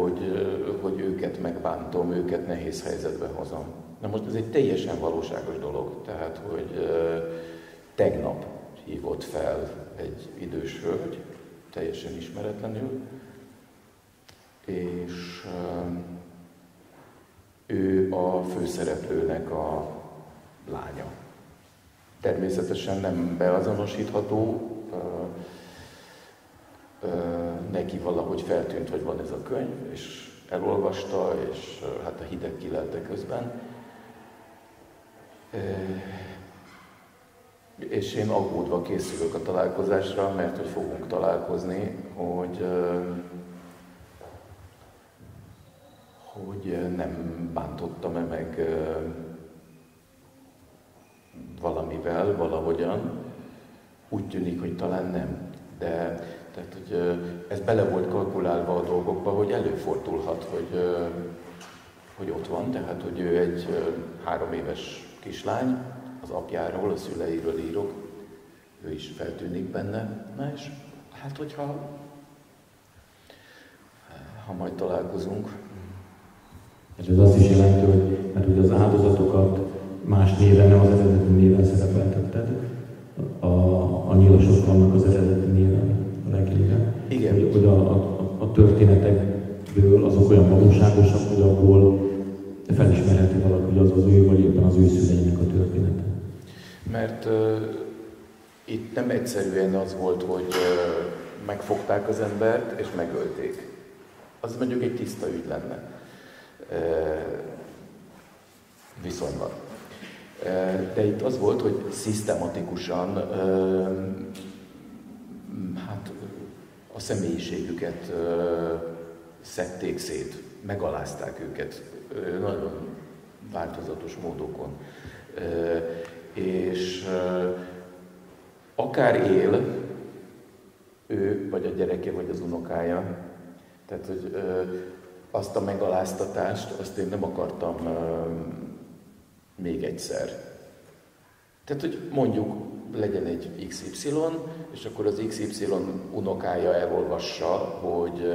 hogy őket megbántom, őket nehéz helyzetbe hozom. Na most ez egy teljesen valóságos dolog, tehát, hogy tegnap hívott fel egy idős hölgy, teljesen ismeretlenül, és ő a főszereplőnek a lánya. Természetesen nem beazonosítható, neki valahogy feltűnt, hogy van ez a könyv, és elolvasta, és hát a hideg kilelte közben. És én aggódva készülök a találkozásra, mert hogy fogunk találkozni, hogy nem bántottam-e meg valamivel, valahogyan. Úgy tűnik, hogy talán nem, de tehát, hogy ez bele volt kalkulálva a dolgokba, hogy előfordulhat, hogy ott van, tehát, hogy ő egy 3 éves kislány, az apjáról, a szüleiről írok, ő is feltűnik benne. Na és hát, hogyha majd találkozunk. És ez azt is jelenti, hogy az áldozatokat más néven, nem az eredeti néven szerepeltetted. A nyilasok vannak az eredeti néven a regényben. Igen. Hogy a történetekből azok olyan valóságosak, hogy abból felismerhető valaki, hogy az az ő, vagy éppen az ő szüleinek a története. Mert itt nem egyszerűen az volt, hogy megfogták az embert és megölték. Az mondjuk egy tiszta ügy lenne. Viszonylag. De itt az volt, hogy szisztematikusan hát a személyiségüket szedték szét, megalázták őket nagyon változatos módokon. És akár él ő, vagy a gyereke, vagy az unokája, tehát hogy azt a megaláztatást, azt én nem akartam még egyszer. Tehát, hogy mondjuk legyen egy XY, és akkor az XY unokája elolvassa, hogy,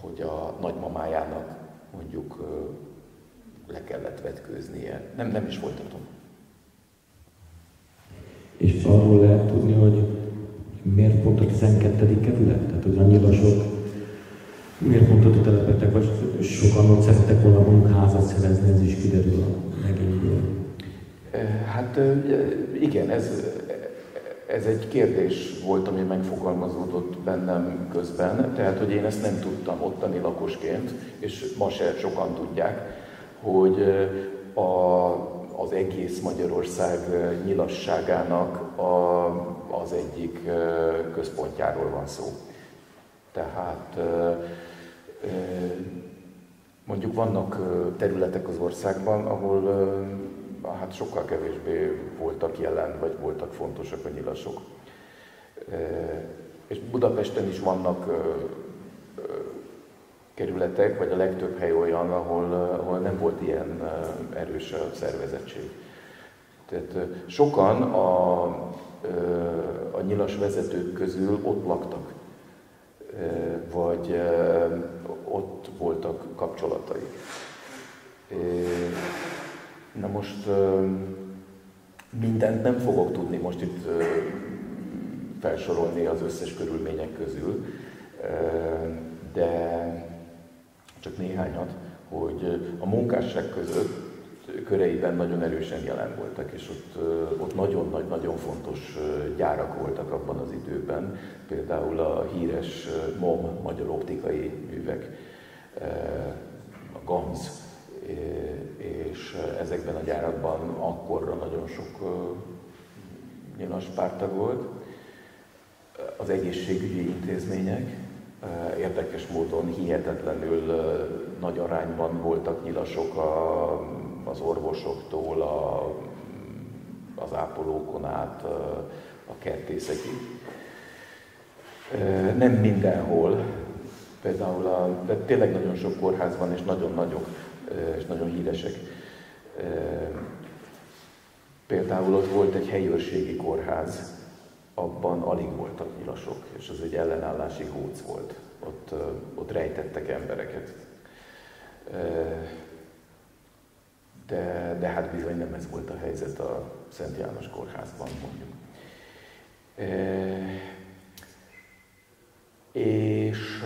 hogy a nagymamájának mondjuk le kellett vetkőznie. Nem is folytatom. És arról lehet tudni, hogy miért pont a 12. kerület? Tehát, hogy annyira sok... Miért pont ott telepettek, vagy sokan ott szerettek volna magunk házat szerezni, ez is kiderül a regényből? Hát igen, ez egy kérdés volt, ami megfogalmazódott bennem közben, tehát hogy én ezt nem tudtam ottani lakosként, és ma se sokan tudják, hogy az egész Magyarország nyilasságának az egyik központjáról van szó. Tehát mondjuk vannak területek az országban, ahol hát sokkal kevésbé voltak jelen, vagy voltak fontosak a nyilasok. És Budapesten is vannak kerületek, vagy a legtöbb hely olyan, ahol nem volt ilyen erős a szervezettség. Tehát sokan a nyilas vezetők közül ott laktak, vagy ott voltak kapcsolatai. Na most mindent nem fogok tudni most itt felsorolni az összes körülmények közül, de csak néhányat, hogy a munkásság között köreiben nagyon erősen jelen voltak, és ott nagyon fontos gyárak voltak abban az időben. Például a híres MOM, Magyar Optikai Művek, a Ganz, és ezekben a gyárakban akkorra nagyon sok nyilas pártag volt. Az egészségügyi intézmények érdekes módon hihetetlenül nagy arányban voltak nyilasok az orvosoktól, az ápolókon át, a kertészekig. Nem mindenhol, például de tényleg nagyon sok kórház van, és nagyon nagyok, és nagyon híresek. Például ott volt egy helyőrségi kórház, abban alig voltak nyilasok, és az egy ellenállási hóc volt. Ott rejtettek embereket. De hát bizony nem ez volt a helyzet a Szent János Kórházban, mondjuk. És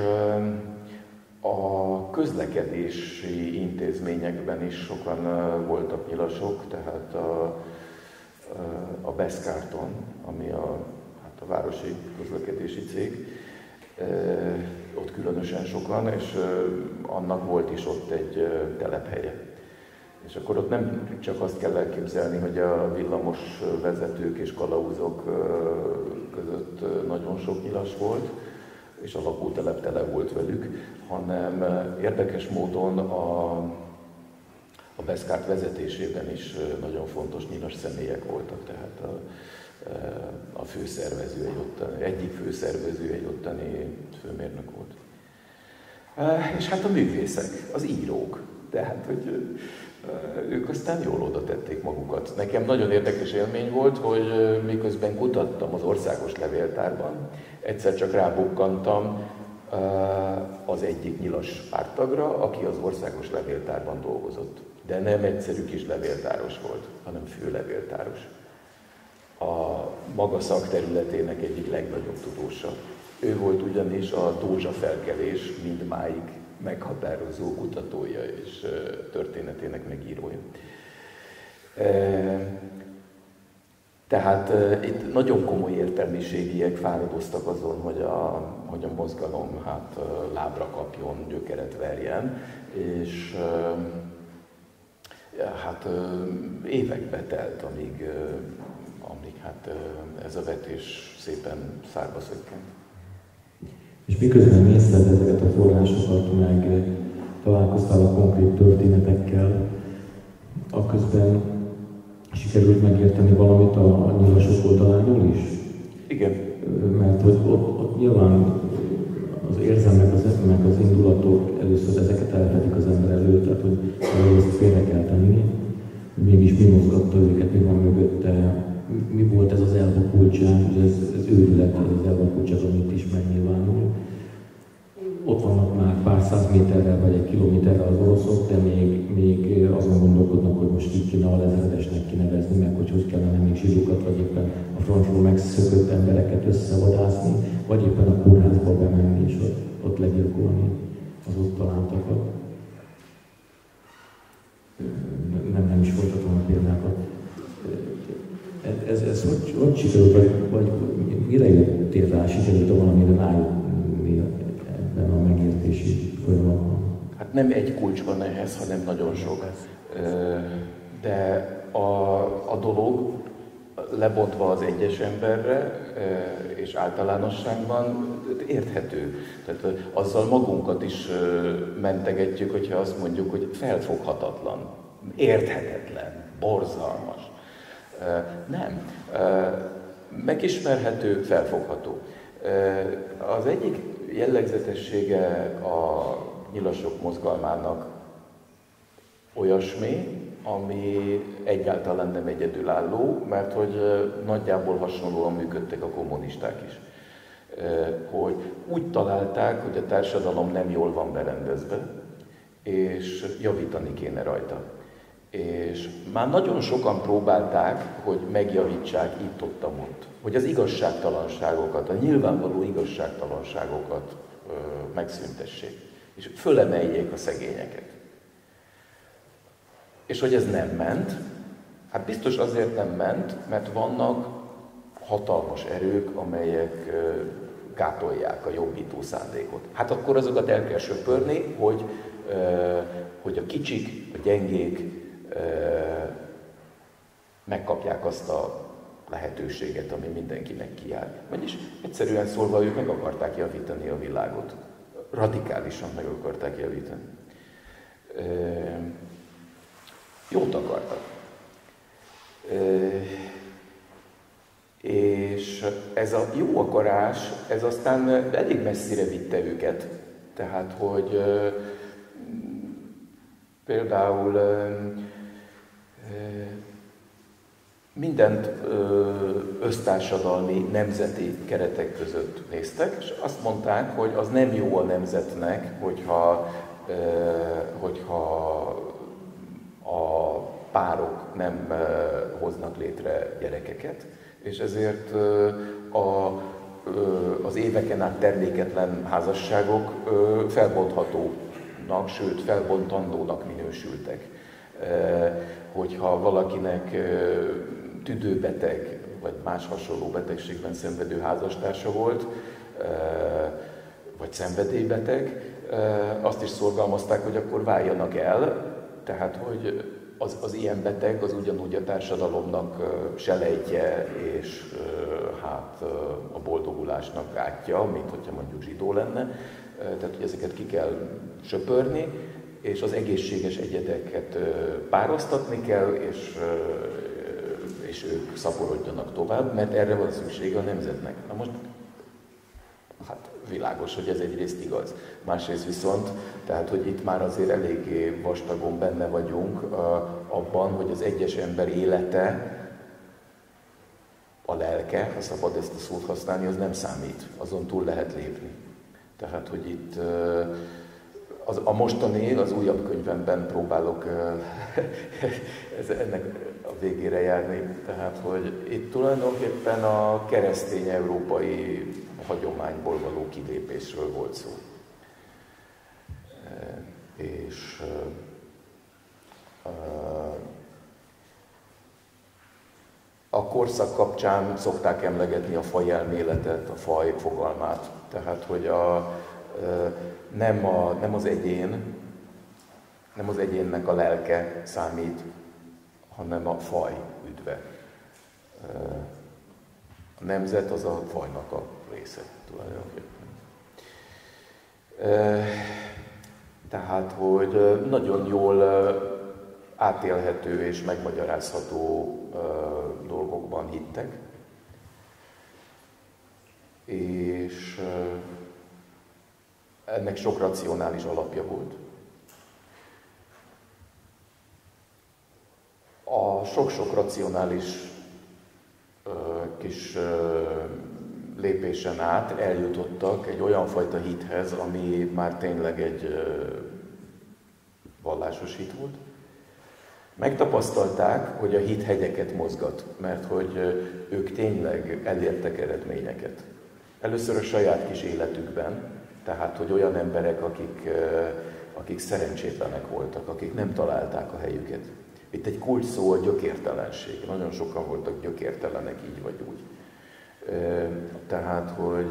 a közlekedési intézményekben is sokan voltak nyilasok, tehát a Beszkárton, ami a városi közlekedési cég, ott különösen sokan, és annak volt is ott egy telephelye. És akkor ott nem csak azt kell elképzelni, hogy a villamos vezetők és kalauzok között nagyon sok nyilas volt, és a lakótelep tele volt velük, hanem érdekes módon a Beszkárt vezetésében is nagyon fontos nyilas személyek voltak. Tehát a főszervező egyik főszervező egy ottani főmérnök volt. És hát a művészek, az írók. Tehát, hogy ők aztán jól oda tették magukat. Nekem nagyon érdekes élmény volt, hogy miközben kutattam az országos levéltárban, egyszer csak rábukkantam az egyik nyilas párttagra, aki az országos levéltárban dolgozott. de nem egyszerű kis levéltáros volt, hanem főlevéltáros. A maga szakterületének egyik legnagyobb tudósa. Ő volt ugyanis a Dózsa felkelés mindmáig meghatározó kutatója és történetének megírója. Tehát itt nagyon komoly értelmiségiek fáradoztak azon, hogy a mozgalom hát, lábra kapjon, gyökeret verjen, és hát évekbe telt, amíg hát, ez a vetés szépen szárba szökkent. És miközben nézted ezeket a forrásokat, meg találkoztál a konkrét történetekkel, aközben sikerült megérteni valamit a nyilasok oldalányról is? Igen. Mert hogy ott nyilván az érzelmek, az indulatok először ezeket elvetik az ember előtt, tehát hogy ezt félre kell tenni, mégis mi mozgatta őket, mi van mögötte, mi volt ez az elvakultság, ez őrület, ez az elvakultság, amit is megnyilvánul. Ott vannak már pár száz méterrel vagy egy kilométerrel az oroszok, de még azon gondolkodnak, hogy most ki kéne a lezredesnek kinevezni, meg hogy kellene még zsidókat, vagy éppen a frontról megszökött embereket összevadászni, vagy éppen a kórházba bemenni és ott legyilkolni az ott találtakat. Nem is folytatom a példákat. Ez hogy sikerült, vagy mire jöttél rá, sikerült valamire rájönni ebben a megértési folyamatban? Hát nem egy kulcs van ehhez, hanem nagyon sok. De a dolog lebontva az egyes emberre és általánosságban érthető. Tehát azzal magunkat is mentegetjük, hogyha azt mondjuk, hogy felfoghatatlan, érthetetlen, borzalmas. Nem. Megismerhető, felfogható. Az egyik jellegzetessége a nyilasok mozgalmának olyasmi, ami egyáltalán nem egyedülálló, mert hogy nagyjából hasonlóan működtek a kommunisták is. Hogy úgy találták, hogy a társadalom nem jól van berendezve, és javítani kéne rajta. És már nagyon sokan próbálták, hogy megjavítsák itt-ott, hogy az igazságtalanságokat, a nyilvánvaló igazságtalanságokat megszüntessék, és fölemeljék a szegényeket. És hogy ez nem ment, hát biztos azért nem ment, mert vannak hatalmas erők, amelyek gátolják a jobbító szándékot. Hát akkor azokat el kell söpörni, hogy a kicsik, a gyengék megkapják azt a lehetőséget, ami mindenkinek kiáll. Vagyis egyszerűen szólva ők meg akarták javítani a világot. Radikálisan meg akarták javítani. Jót akartak. És ez a jó akarás, ez aztán elég messzire vitte őket. Tehát, hogy például mindent össztársadalmi, nemzeti keretek között néztek, és azt mondták, hogy az nem jó a nemzetnek, hogyha a párok nem hoznak létre gyerekeket, és ezért az éveken át terméketlen házasságok felbonthatónak, sőt felbontandónak minősültek. Hogyha valakinek tüdőbeteg, vagy más hasonló betegségben szenvedő házastársa volt, vagy szenvedélybeteg, azt is szorgalmazták, hogy akkor váljanak el, tehát hogy az ilyen beteg az ugyanúgy a társadalomnak selejtje és hát a boldogulásnak gátja, mint hogyha mondjuk zsidó lenne, tehát hogy ezeket ki kell söpörni, és az egészséges egyedeket pároztatni kell, és ők szaporodjanak tovább, mert erre van szüksége a nemzetnek. Na most, hát világos, hogy ez egyrészt igaz. Másrészt viszont, tehát, hogy itt már azért eléggé vastagon benne vagyunk abban, hogy az egyes ember élete, a lelke, ha szabad ezt a szót használni, az nem számít. Azon túl lehet lépni. Tehát, hogy itt a mostani, az újabb könyvemben próbálok ennek a végére járni. Tehát, hogy itt tulajdonképpen a keresztény európai hagyományból való kilépésről volt szó. És a korszak kapcsán szokták emlegetni a fajelméletet, a faj fogalmát. Tehát, hogy nem az egyénnek a lelke számít, hanem a faj üdve. A nemzet az a fajnak a része tulajdonképpen. Tehát, hogy nagyon jól átélhető és megmagyarázható dolgokban hittek. És ennek sok racionális alapja volt. A sok-sok racionális kis lépésen át eljutottak egy olyan fajta hithez, ami már tényleg egy vallásos hit volt. Megtapasztalták, hogy a hit hegyeket mozgat, mert hogy ők tényleg elértek eredményeket. Először a saját kis életükben, tehát hogy olyan emberek, akik szerencsétlenek voltak, akik nem találták a helyüket. Itt egy kulcs szó a gyökértelenség. Nagyon sokan voltak gyökértelenek így vagy úgy. Tehát, hogy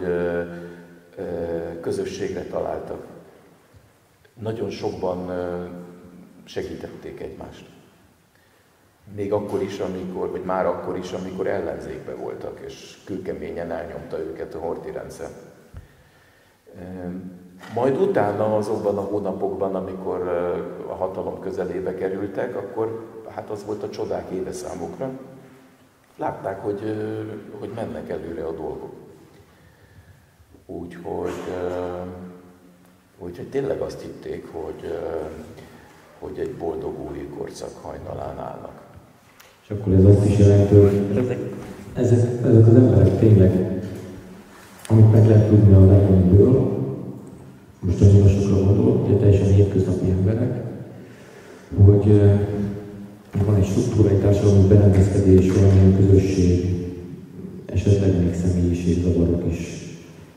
közösségre találtak. Nagyon sokban segítették egymást. Még akkor is, amikor, vagy már akkor is, amikor ellenzékbe voltak, és kőkeményen elnyomta őket a horthy rendszer. Majd utána azokban a hónapokban, amikor a hatalom közelébe kerültek, akkor hát az volt a csodák éve számukra. Látták, hogy mennek előre a dolgok. Úgyhogy tényleg azt hitték, hogy egy boldog új korszak hajnalán állnak. És akkor ez azt is jelenti, hogy ezek az emberek tényleg, amit meg lehet tudni a legjobból, most nagyon sokra gondolok, ugye teljesen hétköznapi emberek, hogy van egy struktúra, egy társadalmi berendezkedés, valamilyen közösség, esetleg még személyiségzavarok is,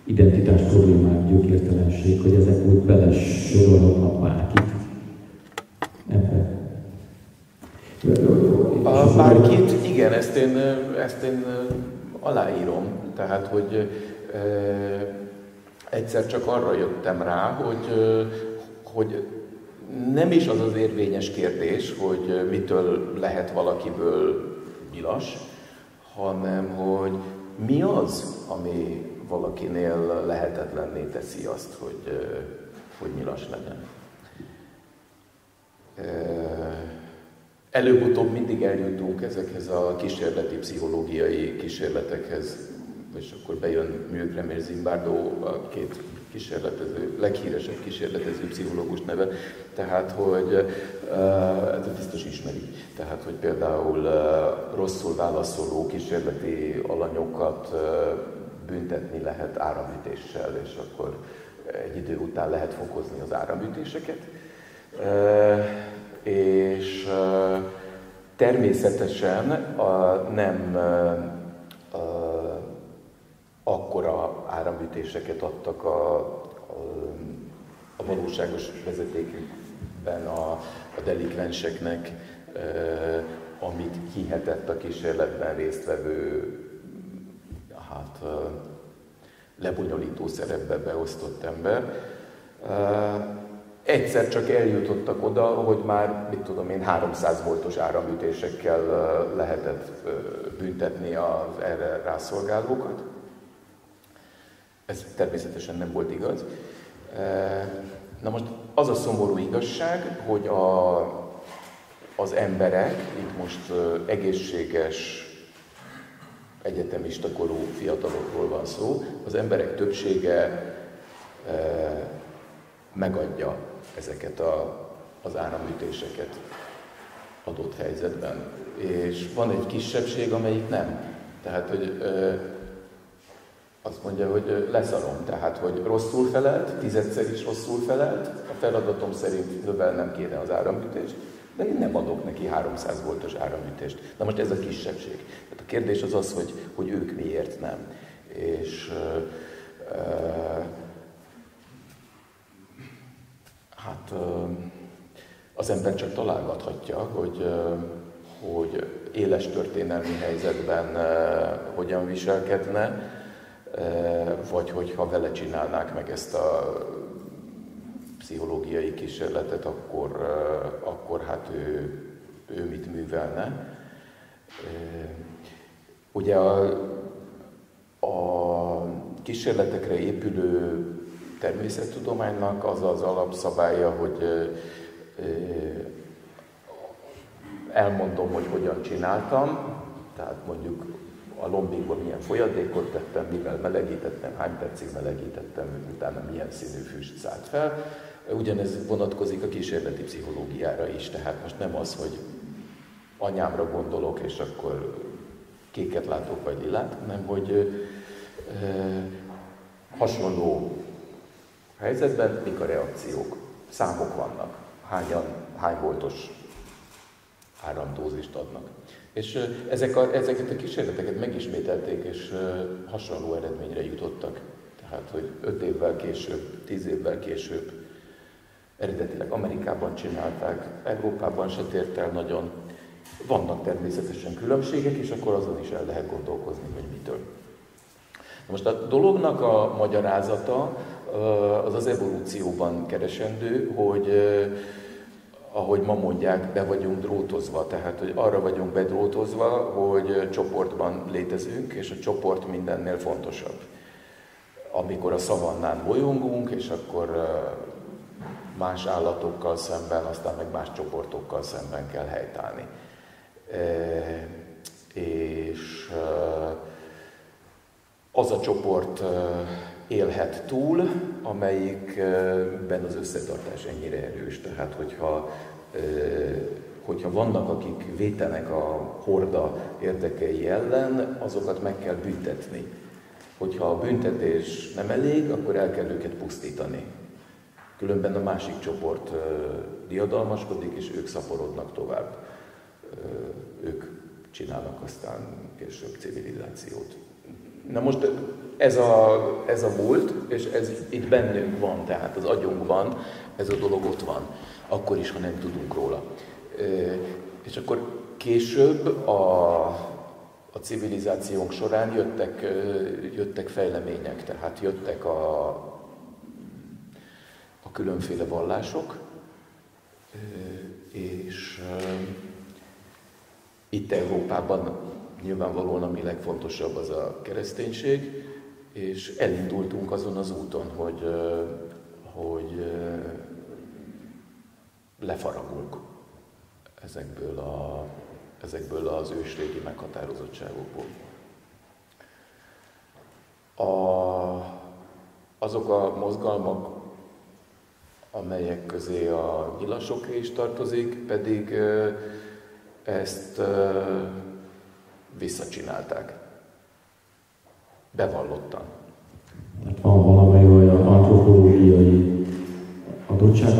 identitás problémák, gyökértelenség, hogy ezek úgy belesorolhatnak bárkit. Ebben. Bárkit, igen, ezt én aláírom. Tehát, hogy egyszer csak arra jöttem rá, hogy nem is az az érvényes kérdés, hogy mitől lehet valakiből nyilas, hanem hogy mi az, ami valakinél lehetetlenné teszi azt, hogy nyilas legyen. Előbb-utóbb mindig eljutunk ezekhez a kísérleti pszichológiai kísérletekhez, és akkor bejön Mőkremeyer Zimbardo, a két kísérletező, leghíresebb kísérletező pszichológus neve, tehát hogy ezt biztos ismerik. Tehát, hogy például rosszul válaszoló kísérleti alanyokat büntetni lehet áramütéssel, és akkor egy idő után lehet fokozni az áramütéseket. És természetesen nem akkora áramütéseket adtak a valóságos vezetékükben a delikvenseknek, amit hihetett a kísérletben résztvevő, hát lebonyolító szerepbe beosztott ember. Egyszer csak eljutottak oda, hogy már, mit tudom én, 300 voltos áramütésekkel lehetett büntetni az erre rászolgálókat. Ez természetesen nem volt igaz. Na most az a szomorú igazság, hogy az emberek, itt most egészséges, egyetemista korú fiatalokról van szó, az emberek többsége megadja ezeket az áramütéseket adott helyzetben. És van egy kisebbség, amelyik nem. Tehát, hogy azt mondja, hogy leszarom, tehát hogy rosszul felelt, 10-szer is rosszul felelt, a feladatom szerint növelnem kéne az áramütést, de én nem adok neki 300 voltos áramütést. Na most ez a kisebbség. Tehát a kérdés az az, hogy ők miért nem. És az ember csak találgathatja, hogy éles történelmi helyzetben hogyan viselkedne, vagy hogyha vele csinálnák meg ezt a pszichológiai kísérletet, akkor hát ő mit művelne. Ugye a kísérletekre épülő természettudománynak az az alapszabálya, hogy elmondom, hogy hogyan csináltam, tehát mondjuk a lombikból milyen folyadékot tettem, mivel melegítettem, hány percig melegítettem, utána milyen színű füst szállt fel. Ugyanez vonatkozik a kísérleti pszichológiára is, tehát most nem az, hogy anyámra gondolok, és akkor kéket látok, vagy lilát, hanem hogy hasonló helyzetben mik a reakciók, számok vannak, hány voltos áramdózist adnak. És ezeket a kísérleteket megismételték, és hasonló eredményre jutottak. Tehát, hogy 5 évvel később, 10 évvel később, eredetileg Amerikában csinálták, Európában se tért el nagyon. Vannak természetesen különbségek, és akkor azon is el lehet gondolkozni, hogy mitől. Most a dolognak a magyarázata az az evolúcióban keresendő, hogy ahogy ma mondják, be vagyunk drótozva, tehát hogy arra vagyunk bedrótozva, hogy csoportban létezünk, és a csoport mindennél fontosabb. Amikor a szavannán bolyongunk, és akkor más állatokkal szemben, aztán meg más csoportokkal szemben kell helytállni. És az a csoport élhet túl, amelyikben az összetartás ennyire erős. Tehát, hogyha vannak, akik vétenek a horda érdekei ellen, azokat meg kell büntetni. Hogyha a büntetés nem elég, akkor el kell őket pusztítani. Különben a másik csoport diadalmaskodik, és ők szaporodnak tovább. Ők csinálnak aztán később civilizációt. Na most ez a múlt, és ez itt bennünk van, tehát az agyunkban, ez a dolog ott van, akkor is, ha nem tudunk róla. És akkor később a civilizációnk során jöttek fejlemények, tehát jöttek a különféle vallások, és itt Európában nyilvánvalóan ami legfontosabb az a kereszténység, és elindultunk azon az úton, hogy lefaragunk ezekből az ősrégi meghatározottságokból. Azok a mozgalmak, amelyek közé a nyilasoké is tartozik, pedig ezt visszacsinálták. Bevallottan. Van valamely olyan antropológiai adottság,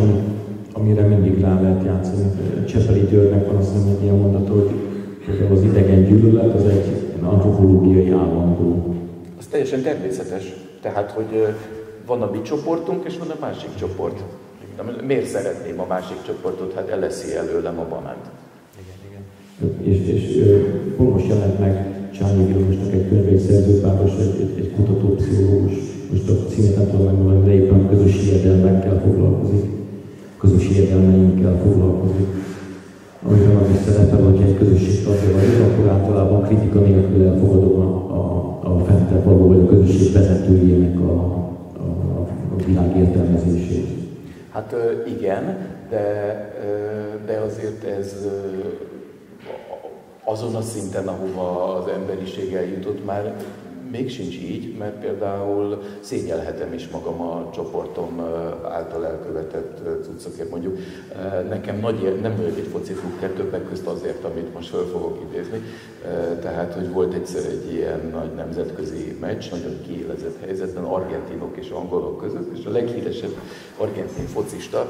amire mindig rá lehet játszani. Csepeli Györgynek van azt hiszem egy ilyen mondata, hogy az idegen gyűlölet az egy antropológiai állandó. Az teljesen természetes. Tehát, hogy van a mi csoportunk, és van a másik csoport. Miért szeretném a másik csoportot? Hát eleszi előlem a banánt. És most jelent meg Csányi Vilmosnak egy könyveiszerzőpáros, egy kutatópszichológus, most a címét nem tudom megmondani, de éppen közös hiedelmekkel foglalkozik, közös hiedelmeinkkel foglalkozik. Amiben meg is szerepel, hogyha egy közösség tagja vagyok, akkor általában kritika nélkül elfogadom a fentebb való, vagy a közösség vezetőjének a világ értelmezését. Hát igen, de azért ez azon a szinten, ahova az emberiség eljutott, már még sincs így, mert például szégyelhetem is magam a csoportom által elkövetett cuccokért, mondjuk. Nekem nagy, nem vagyok egy fociflukker, többek közt azért, amit most föl fogok idézni. Tehát, hogy volt egyszer egy ilyen nagy nemzetközi meccs, nagyon kiélezett helyzetben, argentinok és angolok között, és a leghíresebb argentin focista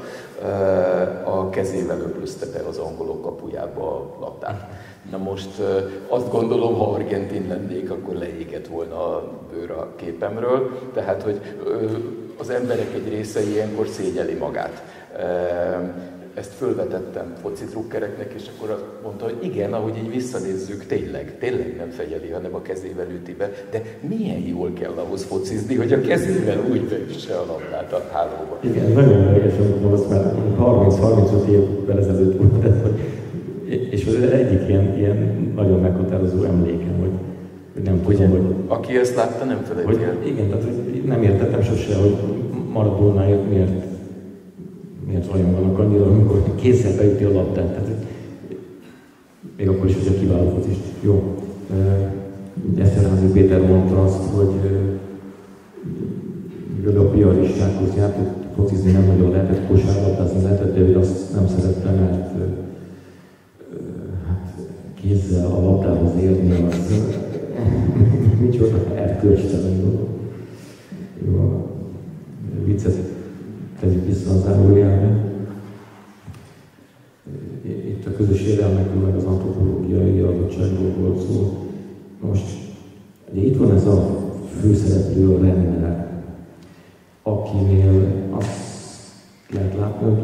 a kezével öblözte be az angolok kapujába a labdát. Na most azt gondolom, ha argentin lennék, akkor leégett volna a bőr a képemről. Tehát, hogy az emberek egy része ilyenkor szégyeli magát. Ezt fölvetettem focitrukkereknek, és akkor azt mondta, hogy igen, ahogy így visszanézzük, tényleg nem fegyeli, hanem a kezével üti be, de milyen jól kell ahhoz focizni, hogy a kezével úgy beüsse a labdát a hálóba. Igen, nagyon érdekesen mondom, azt már 30-35 évvel ezelőtt volt ez, és az egyik ilyen nagyon meghatározó emlékem, hogy nem tudom, hogy... Aki ezt látta, nem felejti el. Igen, tehát nem értettem sose, hogy Maradónáért miért rajonganak annyira, amikor kézzel beüti a labdát. Tehát, még akkor is, hogy a kiváló focist. Jó. Esterházy Péter mondta azt, hogy a piaristákhoz járt, focizni nem nagyon lehetett, kosárlabdázni lehetett, de ő azt nem szerette, mert kézzel a labdához érni az micsoda erkölcstelen dolog. Jó, vicces. Tegyük vissza az zárójelbe. Itt a közös érelmekről, meg az antropológiai adottságról volt szó. Most, ugye itt van ez a főszereplő, a rendőr, akinél azt lehet látni, hogy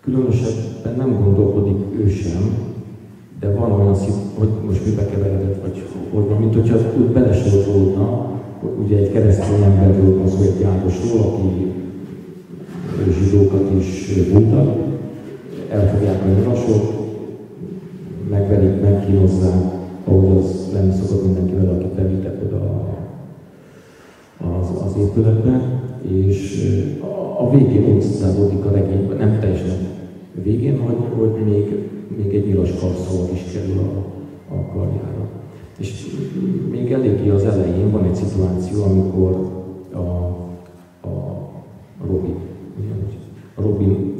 különösebben nem gondolkodik ő sem, de van olyan szint, hogy most mi bekeveredett, vagy hogy van, mint hogyha úgy belesült volna, ugye egy keresztény emberről van szó, egy Jánosról, aki zsidókat is bújtak, elfogják a nyarasok, megverik, megkínozzák, ahogy az lenni szokott mindenkivel, akit bevitek oda az épületbe, és a végén úgy záródik a regényben, nem teljesen a végén, hogy még egy nyilas karszóval is kerül a karjára. És még eléggé az elején van egy szituáció, amikor a Robi, Robin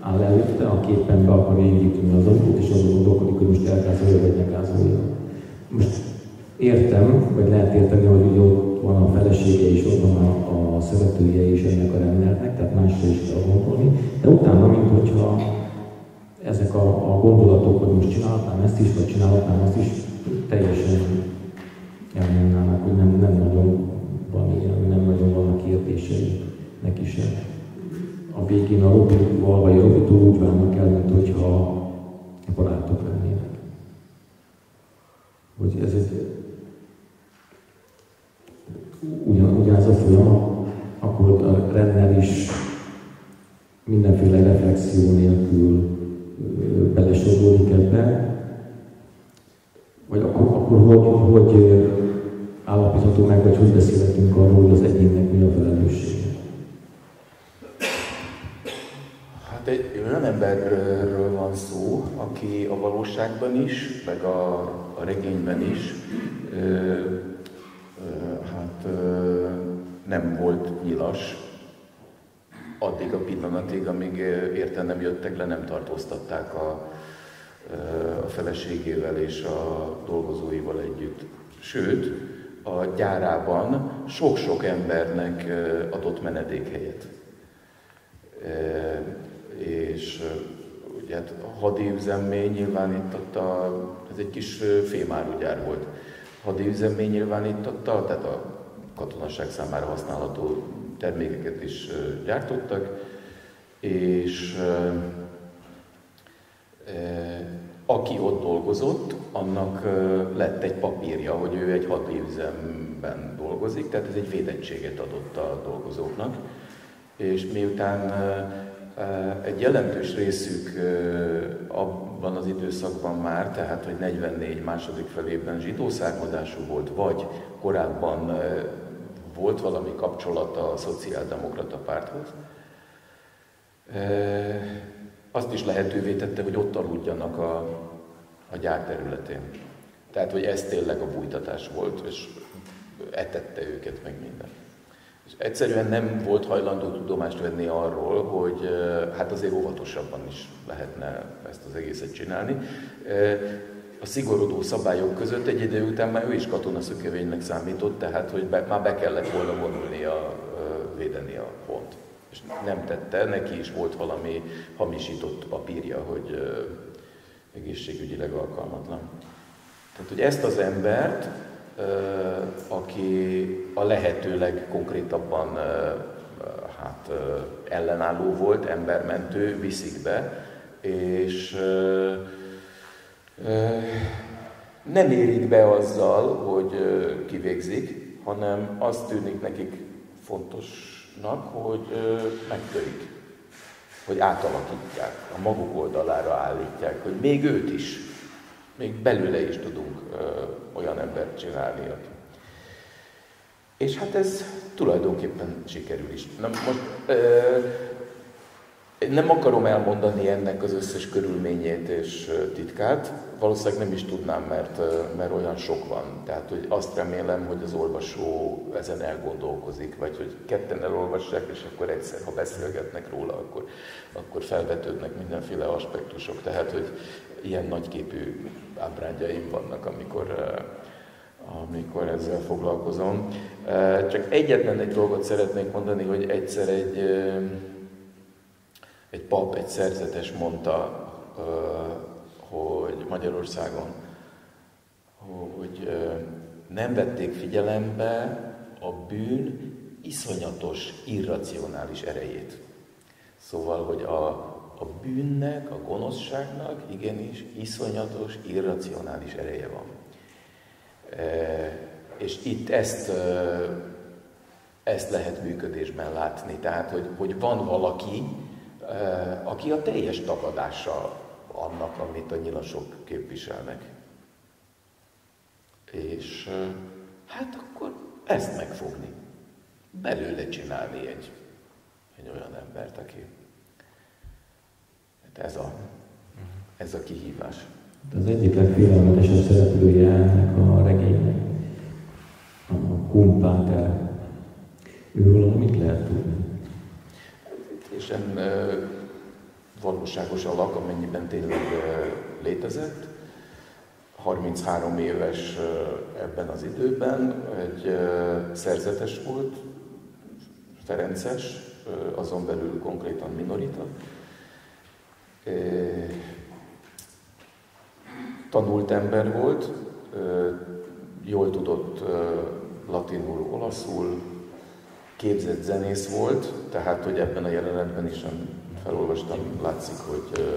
áll előtte, aki éppen be akarja indítani az autót, és azon gondolkodik, hogy most elgázolja, vagy ne gázolja. Most értem, vagy lehet érteni, hogy ugye ott van a felesége, és ott van a szeretője is ennek a rendőrnek, tehát másra is kell gondolni, de utána, mint hogyha ezek a gondolatok, hogy most csinálhatnám ezt is, vagy csinálhatnám azt is, teljesen elmondanának, hogy nem nagyon van ilyen, nem nagyon vannak értései neki sem. A végén a Robinval vagy a Robitól úgy válnak el, mint hogyha barátok lennének. Hogy ez egy... Ugyanaz a folyamat, akkor a Renner is mindenféle reflexió nélkül belesodódik ebbe. Vagy akkor hogy állapítható meg, vagy hogy beszélhetünk arról, hogy az egyénnek mi a felelőssége. Hát egy olyan emberről van szó, aki a valóságban is, meg a regényben is nem volt nyilas. Addig a pillanatig, amíg érte nem jöttek le, nem tartóztatták a feleségével és a dolgozóival együtt. Sőt, a gyárában sok-sok embernek adott menedékhelyet. És ugye hát a hadiüzemmény nyilvánította, ez egy kis fémárugyár volt, hadiüzemmény nyilvánította, tehát a katonaság számára használható termékeket is gyártottak, és aki ott dolgozott, annak lett egy papírja, hogy ő egy hadiüzemben dolgozik, tehát ez egy védettséget adott a dolgozóknak, és miután egy jelentős részük abban az időszakban már, tehát hogy 44 második felében zsidó származású volt, vagy korábban volt valami kapcsolata a szociáldemokrata párthoz, azt is lehetővé tette, hogy ott aludjanak a gyár területén. Tehát, hogy ez tényleg a bújtatás volt, és etette őket, meg minden. És egyszerűen nem volt hajlandó tudomást venni arról, hogy hát azért óvatosabban is lehetne ezt az egészet csinálni. A szigorodó szabályok között egy idő után már ő is katonaszökevénynek számított, tehát hogy már be kellett volna vonulnia, védeni a pont. És nem tette, neki is volt valami hamisított papírja, hogy egészségügyileg alkalmatlan. Tehát, hogy ezt az embert, aki a lehető legkonkrétabban ellenálló volt, embermentő, viszik be, és nem érik be azzal, hogy kivégzik, hanem az tűnik nekik fontosnak, hogy megtörik, hogy átalakítják, a maguk oldalára állítják, hogy még őt is, még belőle is tudunk olyan embert csinálni, aki. És hát ez tulajdonképpen sikerül is. Na, most, nem akarom elmondani ennek az összes körülményét és titkát, valószínűleg nem is tudnám, mert olyan sok van. Tehát, hogy azt remélem, hogy az olvasó ezen elgondolkozik, vagy hogy ketten elolvassák, és akkor egyszer, ha beszélgetnek róla, akkor felvetődnek mindenféle aspektusok. Tehát, hogy ilyen nagyképű ábrányaim vannak, amikor ezzel foglalkozom. Csak egyetlen egy dolgot szeretnék mondani, hogy egyszer egy pap, egy szerzetes mondta, hogy Magyarországon, hogy nem vették figyelembe a bűn iszonyatos, irracionális erejét. Szóval, hogy a bűnnek, a gonoszságnak igenis iszonyatos, irracionális ereje van. És itt ezt lehet működésben látni. Tehát, hogy van valaki, aki a teljes tagadása annak, amit a nyilasok képviselnek. És hát akkor ezt megfogni. Belőle csinálni egy olyan embert, aki... Hát ez a kihívás. Az egyik legfélelmetesebb szereplője ennek a regénynek, a Kumpáter. Őről mit lehet tudni? Teljesen valóságos alak, amennyiben tényleg létezett. 33 éves ebben az időben, egy szerzetes volt, Ferences, azon belül konkrétan minorita. Tanult ember volt, jól tudott latinul, olaszul, képzett zenész volt, tehát hogy ebben a jelenetben is, amit felolvastam, látszik, hogy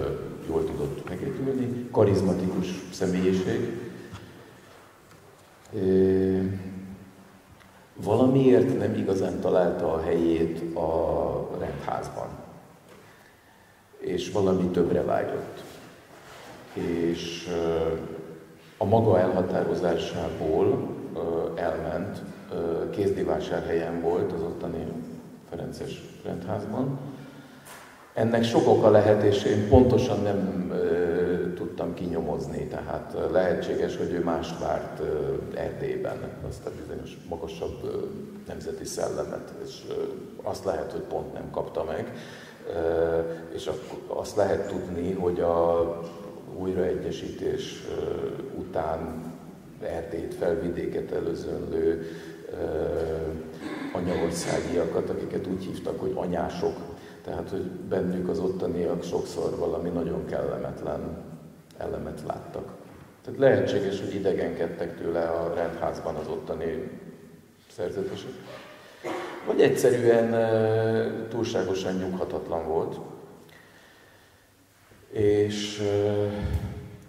jól tudott megépülni, karizmatikus személyiség. Valamiért nem igazán találta a helyét a rendházban, és valami többre vágyott. És a maga elhatározásából elment, Kézdivásárhelyen volt az ottani Ferences rendházban. Ennek sok oka lehet, és én pontosan nem tudtam kinyomozni, tehát lehetséges, hogy ő mást várt Erdélyben, azt a bizonyos magasabb nemzeti szellemet, és azt lehet, hogy pont nem kapta meg, és azt lehet tudni, hogy a újraegyesítés után Erdélyt, Felvidéket előzönlő anyaországiakat, akiket úgy hívtak, hogy anyások. Tehát, hogy bennük az ottaniak sokszor valami nagyon kellemetlen elemet láttak. Tehát lehetséges, hogy idegenkedtek tőle a rendházban az ottani szerzetesek. Vagy egyszerűen túlságosan nyughatatlan volt. És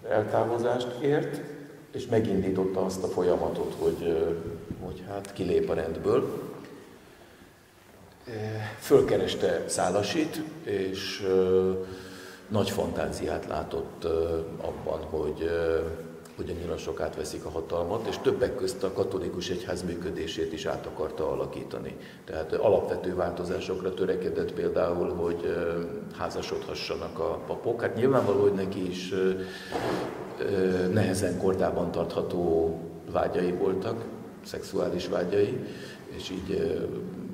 eltávozást kért, és megindította azt a folyamatot, hogy hát kilép a rendből. Fölkereste Szálasit, és nagy fantáziát látott abban, hogy a nyilasok átveszik a hatalmat, és többek közt a katolikus egyház működését is át akarta alakítani. Tehát alapvető változásokra törekedett, például, hogy házasodhassanak a papok. Hát nyilvánvaló, hogy neki is nehezen kordában tartható vágyai voltak, szexuális vágyai, és így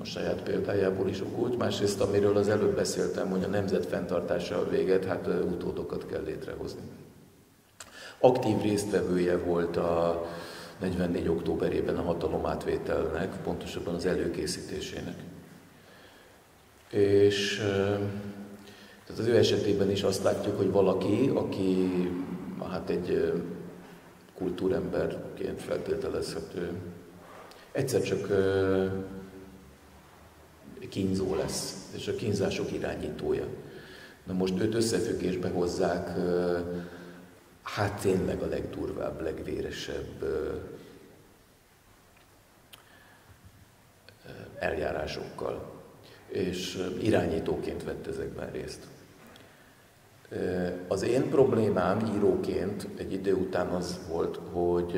a saját példájából is okult. Másrészt, amiről az előbb beszéltem, hogy a nemzet fenntartása véget, hát utódokat kell létrehozni. Aktív résztvevője volt a 44. októberében a hatalomátvételnek, pontosabban az előkészítésének. És tehát az ő esetében is azt látjuk, hogy valaki, aki hát egy kultúremberként feltételezhető, egyszer csak kínzó lesz, és a kínzások irányítója. Na most őt összefüggésbe hozzák, hát tényleg a legdurvább, legvéresebb eljárásokkal, és irányítóként vett ezekben részt. Az én problémám íróként egy idő után az volt, hogy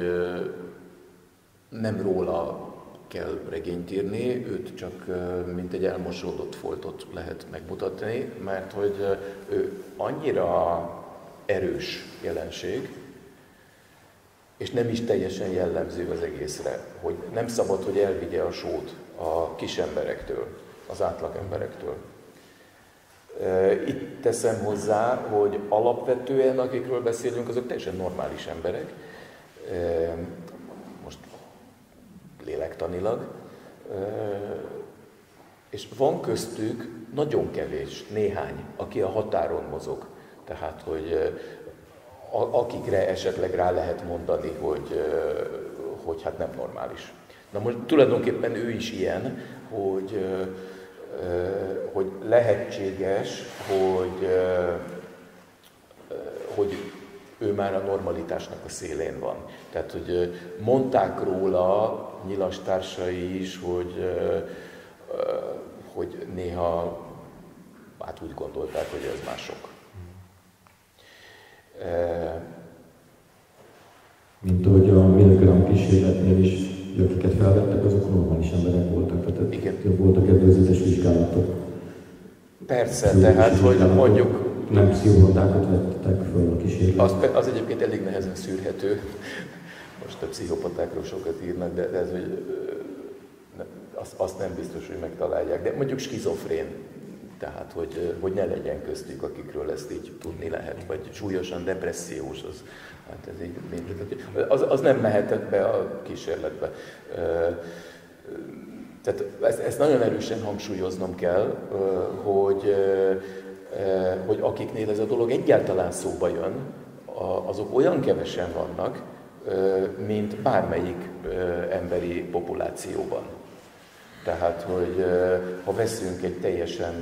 nem róla kell regényt írni, őt csak mint egy elmosódott foltot lehet megmutatni, mert hogy ő annyira erős jelenség, és nem is teljesen jellemző az egészre, hogy nem szabad, hogy elvigye a sót a kis emberektől, az átlag emberektől. Itt teszem hozzá, hogy alapvetően akikről beszélünk, azok teljesen normális emberek, most lélektanilag, és van köztük nagyon kevés, néhány, aki a határon mozog. Tehát, hogy akikre esetleg rá lehet mondani, hogy hát nem normális. Na most tulajdonképpen ő is ilyen, hogy lehetséges, hogy ő már a normalitásnak a szélén van. Tehát, hogy mondták róla nyilas társai is, hogy néha hát úgy gondolták, hogy ez mások. Mint ahogy a Milgram kísérletnél is, akiket felvettek, azok normális emberek voltak, tehát igen. Voltak előzetes vizsgálatok. Persze, tehát hogy mondjuk... Nem pszichopatákat vettek fel a kísérletet. Az egyébként elég nehezen szűrhető. Most a pszichopatákról sokat írnak, de ez, hogy azt nem biztos, hogy megtalálják. De mondjuk skizofrén. Tehát, hogy ne legyen köztük, akikről ezt így tudni lehet, vagy súlyosan depressziós, az, hát ez így mindegy, az nem mehetett be a kísérletbe. Tehát ezt nagyon erősen hangsúlyoznom kell, hogy akiknél ez a dolog egyáltalán szóba jön, azok olyan kevesen vannak, mint bármelyik emberi populációban. Tehát, hogy ha veszünk egy teljesen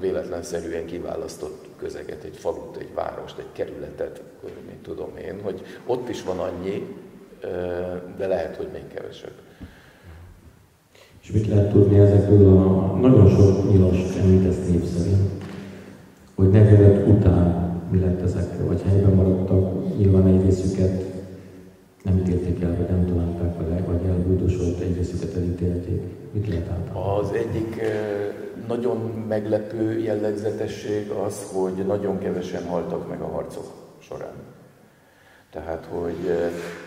véletlenszerűen kiválasztott közeget, egy falut, egy várost, egy kerületet, mint tudom én, hogy ott is van annyi, de lehet, hogy még kevesebb. És mit lehet tudni ezekből a nagyon sok nyilas említett név szerint, hogy nevelet után mi lett ezekre, vagy helyben maradtak, nyilván egy részüket nem ítélték el, vagy nem találták vele, vagy elbújdosolt, egy részüket elítélték. Mit lehet átadni? Az egyik nagyon meglepő jellegzetesség az, hogy nagyon kevesen haltak meg a harcok során. Tehát, hogy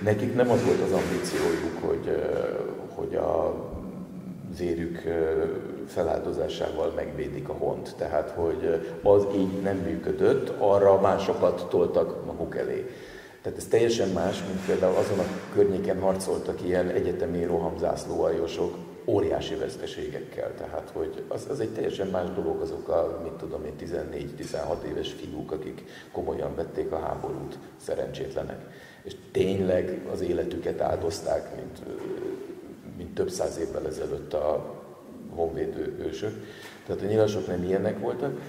nekik nem az volt az ambíciójuk, hogy az érük feláldozásával megvédik a hont. Tehát, hogy az így nem működött, arra másokat toltak maguk elé. Tehát ez teljesen más, mint például azon a környéken harcoltak ilyen egyetemi rohamzászlóaljosok óriási veszteségekkel. Tehát, hogy az egy teljesen más dolog azok a, mit tudom én, 14-16 éves fiúk, akik komolyan vették a háborút, szerencsétlenek. És tényleg az életüket áldozták, mint több száz évvel ezelőtt a honvédő ősök. Tehát a nyilasok nem ilyenek voltak.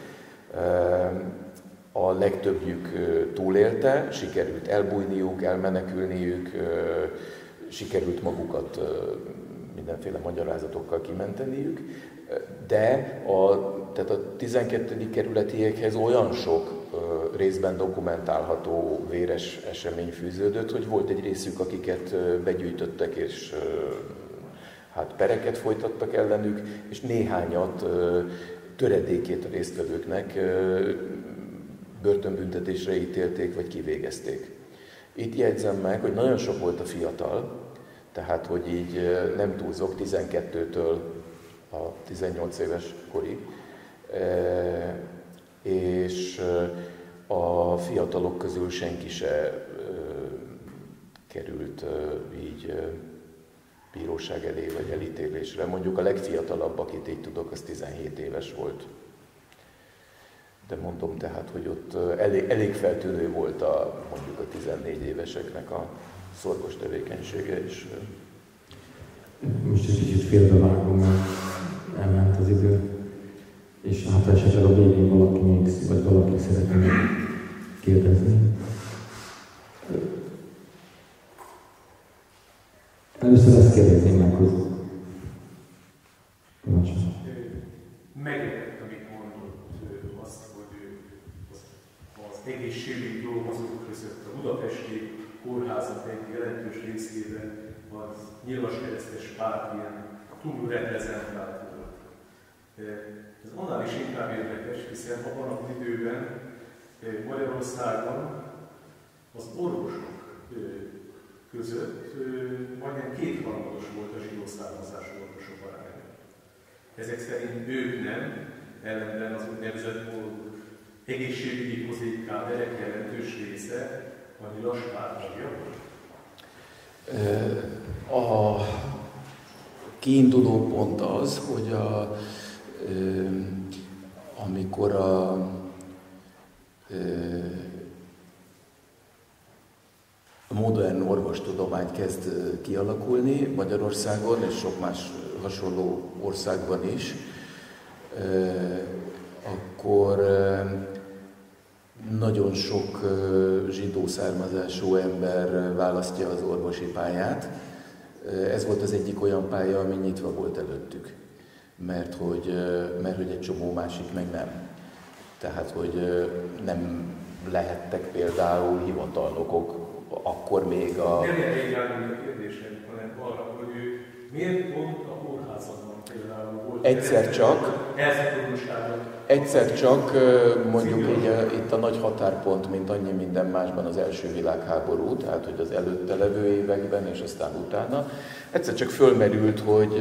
A legtöbbjük túlélte, sikerült elbújniuk, elmenekülniük, sikerült magukat mindenféle magyarázatokkal kimenteniük, de tehát a 12. kerületiekhez olyan sok részben dokumentálható véres esemény fűződött, hogy volt egy részük, akiket begyűjtöttek, és hát pereket folytattak ellenük, és néhányat töredékét a résztvevőknek börtönbüntetésre ítélték, vagy kivégezték. Itt jegyzem meg, hogy nagyon sok volt a fiatal, Tehát, hogy így nem túlzok, 12-től a 18 éves korig. És a fiatalok közül senki se került így bíróság elé vagy elítélésre. Mondjuk a legfiatalabb, akit így tudok, az 17 éves volt. De mondom tehát, hogy ott elég feltűnő volt a, mondjuk a 14 éveseknek a szorgos tevékenysége is. Most is kicsit félbevágom, mert elment az idő. És hát esetleg a végén valaki még, vagy valaki szeretne kérdezni. Először ezt kérdezném meg, hogy... Megértett, amit mondott, azt, hogy az egészségügyi dolgozók között a budapesti kórházak egy jelentős részében az nyilaskeresztes pár ilyen túl reprezentált volt. Ez annál is inkább érdekes, hiszen abban az időben Magyarországon az orvosok között majdnem kétharmados volt a zsidó származású orvosok aránya. Ezek szerint ők nem, ellenben az úgynevezett egészségügyi pozitkáverek jelentős része a nyilas pár tagja. A kiinduló pont az, hogy a amikor a modern orvostudomány kezd kialakulni Magyarországon és sok más hasonló országban is, akkor nagyon sok zsidó származású ember választja az orvosi pályát. Ez volt az egyik olyan pálya, ami nyitva volt előttük. Mert hogy egy csomó másik meg nem. Tehát, hogy nem lehettek például hivatalnokok, akkor még a... Nem elég állni a kérdésem, hanem arra, hogy ő miért pont a kórházakban például volt? Egyszer csak, mondjuk itt a nagy határpont, mint annyi minden másban az első világháború, tehát hogy az előtte levő években és aztán utána, egyszer csak fölmerült, hogy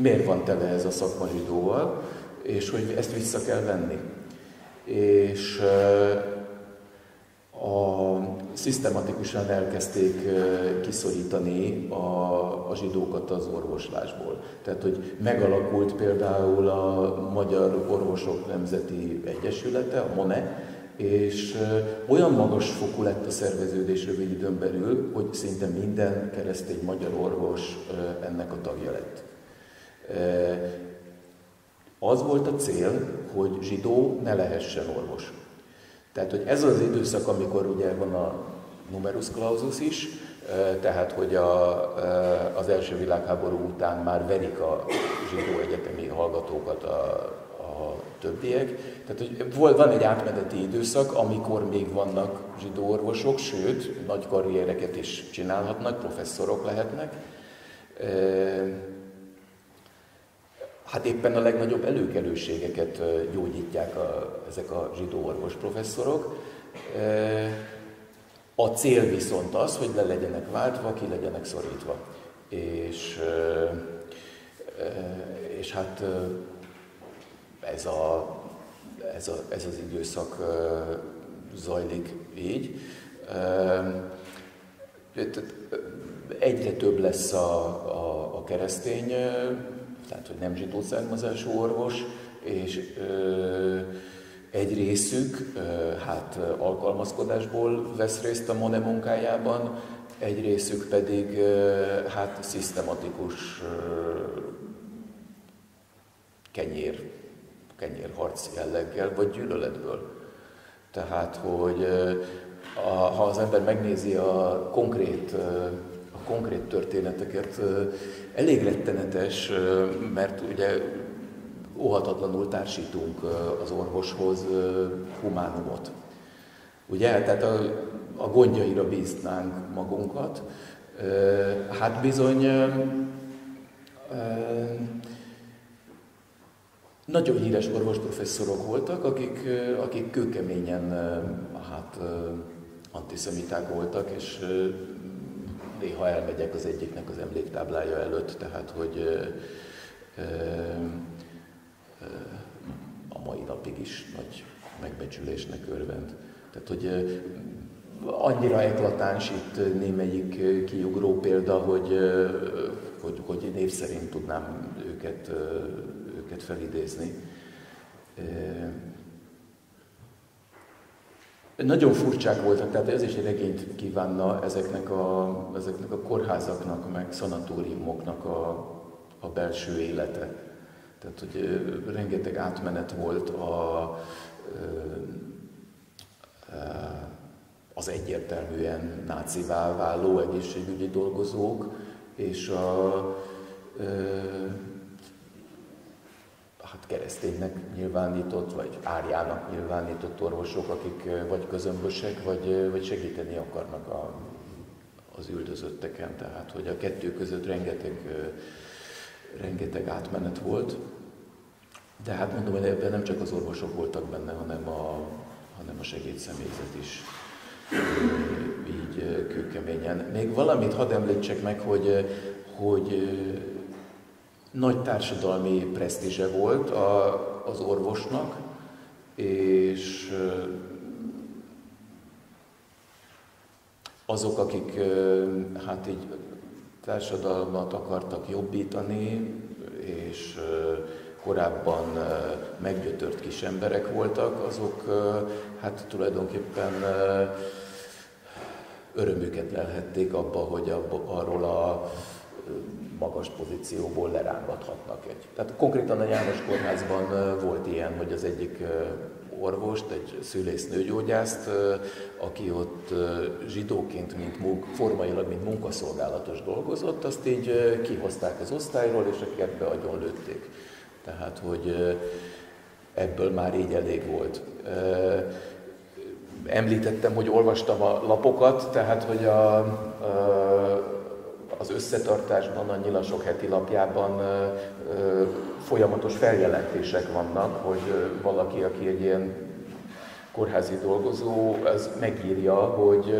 miért van tele ez a szakma zsidóval, és hogy ezt vissza kell venni. És szisztematikusan elkezdték kiszorítani a zsidókat az orvoslásból. Tehát, hogy megalakult például a Magyar Orvosok Nemzeti Egyesülete, a MONE, és olyan magas fokú lett a szerveződés rövid időn belül, hogy szinte minden keresztény magyar orvos ennek a tagja lett. Az volt a cél, hogy zsidó ne lehessen orvos. Tehát, hogy ez az időszak, amikor ugye van a numerus clausus is, tehát, hogy az első világháború után már verik a zsidó egyetemi hallgatókat a többiek. Tehát, hogy van egy átmeneti időszak, amikor még vannak zsidó orvosok, sőt, nagy karriereket is csinálhatnak, professzorok lehetnek. Hát éppen a legnagyobb előkelőségeket gyógyítják ezek a zsidó orvos professzorok. A cél viszont az, hogy le legyenek váltva, ki legyenek szorítva. És hát ez az időszak zajlik így. Egyre több lesz a keresztény, tehát, hogy nem zsidó származású orvos, és egy részük hát alkalmazkodásból vesz részt a MONE munkájában, egy részük pedig hát szisztematikus kenyérharc jelleggel, vagy gyűlöletből. Tehát, hogy ha az ember megnézi a konkrét történeteket, elég rettenetes, mert ugye óhatatlanul társítunk az orvoshoz humánumot. Ugye, tehát a gondjaira bíznánk magunkat. Hát bizony nagyon híres orvosprofesszorok voltak, akik kőkeményen antiszemiták voltak, és néha elmegyek az egyiknek az emléktáblája előtt, tehát hogy a mai napig is nagy megbecsülésnek örvend. Tehát, hogy annyira eklatáns itt némelyik kiugró példa, hogy név szerint tudnám őket felidézni. Nagyon furcsák voltak, tehát ez is egy regényt kívánna ezeknek a kórházaknak, meg szanatóriumoknak a belső élete. Tehát, hogy rengeteg átmenet volt az egyértelműen nácivá váló egészségügyi dolgozók, és hát kereszténynek nyilvánított, vagy árjának nyilvánított orvosok, akik vagy közömbösek, vagy segíteni akarnak az üldözötteken. Tehát, hogy a kettő között rengeteg átmenet volt. De hát mondom, hogy ebben nem csak az orvosok voltak benne, hanem a segédszemélyzet is így kőkeményen. Még valamit hadd említsek meg, hogy nagy társadalmi presztízse volt az orvosnak, és azok, akik hát így társadalmat akartak jobbítani, és korábban meggyötört kis emberek voltak, azok hát tulajdonképpen örömüket lelhették abba, hogy arról a magas pozícióból lerángathatnak egy. Tehát konkrétan a János Kórházban volt ilyen, hogy az egyik orvost, egy szülésznőgyógyászt, aki ott zsidóként, formailag, mint munkaszolgálatos dolgozott, azt így kihozták az osztályról, és a kertbe agyonlőtték. Tehát, hogy ebből már így elég volt. Említettem, hogy olvastam a lapokat, tehát, hogy az összetartásban, a Nyilasok heti lapjában folyamatos feljelentések vannak, hogy valaki, aki egy ilyen kórházi dolgozó, az megírja, hogy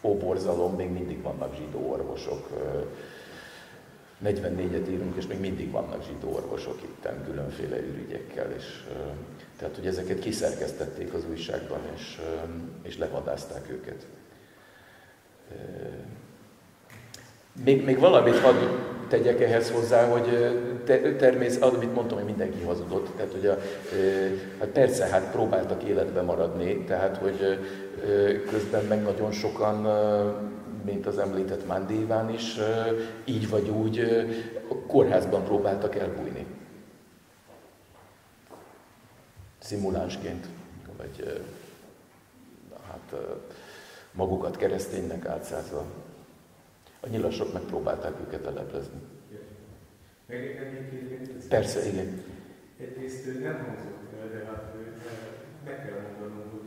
ó borzalom, még mindig vannak zsidó orvosok. 44-et írunk, és még mindig vannak zsidó orvosok itten különféle ürügyekkel. És, tehát, hogy ezeket kiszerkesztették az újságban, és levadázták őket. Még valamit hadd tegyek ehhez hozzá, hogy amit mondtam, hogy mindenki hazudott, tehát hogy persze, hát próbáltak életbe maradni, tehát hogy közben meg nagyon sokan, mint az említett Mándy Iván is, így vagy úgy a kórházban próbáltak elbújni. Szimulánsként, vagy hát magukat kereszténynek átszázva. A Nyilasok megpróbálták őket eleplezni. Persze, igen. Egyrészt nem hangzott el, de hát meg kell mondanom, hogy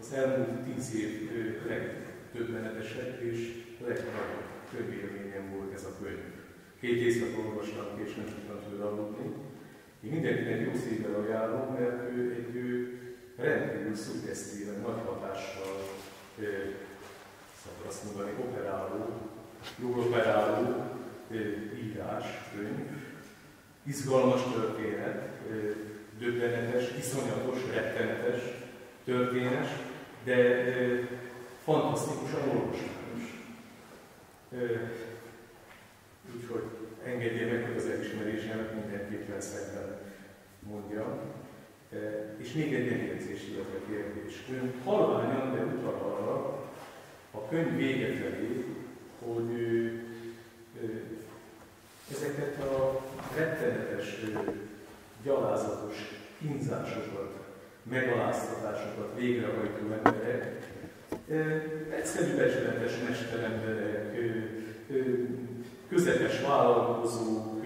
az elmúlt 10 év legtöbbenetesebb és legnagyobb könyvélményem volt ez a könyv. 2 éjszaka olvastam, és nem tudtam tőle aludni. Én mindenkinek jó szépen ajánlom, mert ő egy rendkívül szuggesztíven, nagy hatással, szabad azt mondani, jól operáló írás, könyv, izgalmas történet, döbbenetes, iszonyatos, rettenetes történet, de fantasztikusan orvoslányos. Úgyhogy engedje meg, hogy az elismerésének mindenképpen szemben mondjam. És még egy megjegyzés, illetve kérdés. Ön halványan, de utal arra a könyv vége felé, hogy ezeket a rettenetes, gyalázatos kínzásokat, megaláztatásokat végrehajtó emberek, egyszerű becsületes mesteremberek, közepes vállalkozók,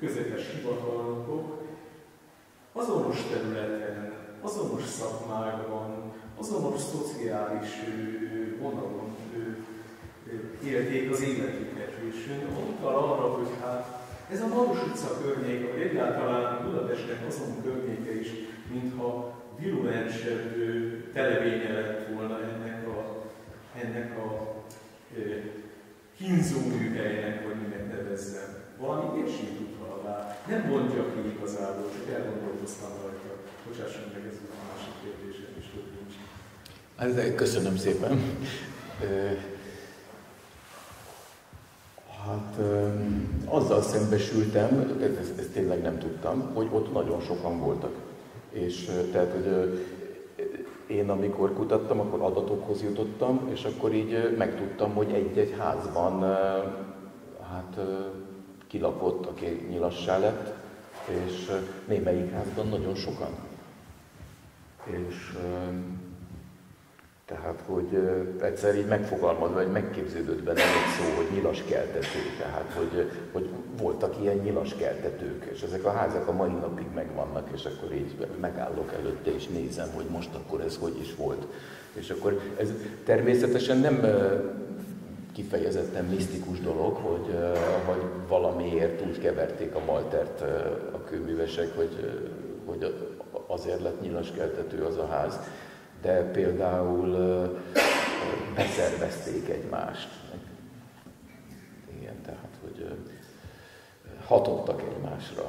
közepes hivatalnokok, azonos területen, azonos szakmákban, azonos szociális vonalon élték az életüket, és utal arra, hogy hát ez a Maros utca környék, vagy egyáltalán Budapestnek azon környéke is, mintha virulensebb televénye lett volna ennek a kínzó műhelynek, vagy minek nevezzem. Valami ilyesmit utal rá. Nem mondja ki igazából, csak elgondolkoztam rajta. Bocsásson meg, ez a másik kérdésem is több nincs. Köszönöm szépen. Hát azzal szembesültem, ezt tényleg nem tudtam, hogy ott nagyon sokan voltak. És tehát, hogy én amikor kutattam, akkor adatokhoz jutottam, és akkor így megtudtam, hogy egy-egy házban hát kilapott, aki nyilassá lett, és némelyik házban nagyon sokan. És tehát, hogy egyszer így megfogalmazva, hogy megképződött benne egy szó, hogy nyilaskeltető. Tehát, hogy voltak ilyen nyilaskeltetők, és ezek a házak a mai napig megvannak, és akkor így megállok előtte, és nézem, hogy most akkor ez hogy is volt. És akkor ez természetesen nem kifejezetten misztikus dolog, hogy valamiért úgy keverték a maltert a kőművesek, hogy azért lett nyilaskeltető az a ház. De például beszervezték egymást. Igen, tehát, hogy hatottak egymásra.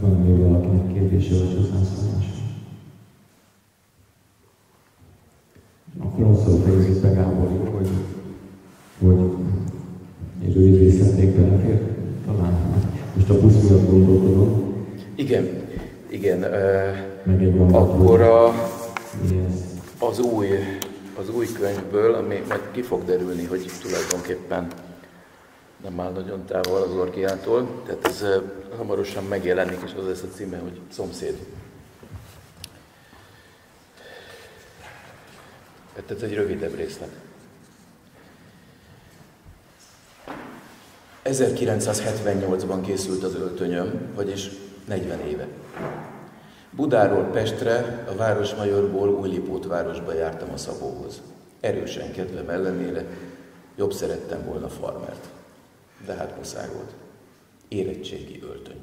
Van még valakinek kérdése, vagy hozzászólás? Akkor azzal fejezzük be Gáborig, hogy egy rövid részletnék belefér, talán. Most a busz miatt gondolkodom. Igen. Igen, akkor az új könyvből, ami meg ki fog derülni, hogy tulajdonképpen nem áll nagyon távol az Orgiától, tehát ez hamarosan megjelenik, és az lesz a címe, hogy Szomszéd. Tehát ez egy rövidebb részlet. 1978-ban készült az Öltönyöm, vagyis 40 éve. Budáról Pestre, a Városmajorból Újlipótvárosba jártam a Szabóhoz. Erősen kedvem ellenére, jobb szerettem volna farmert. De hát muszáj volt. Érettségi öltöny.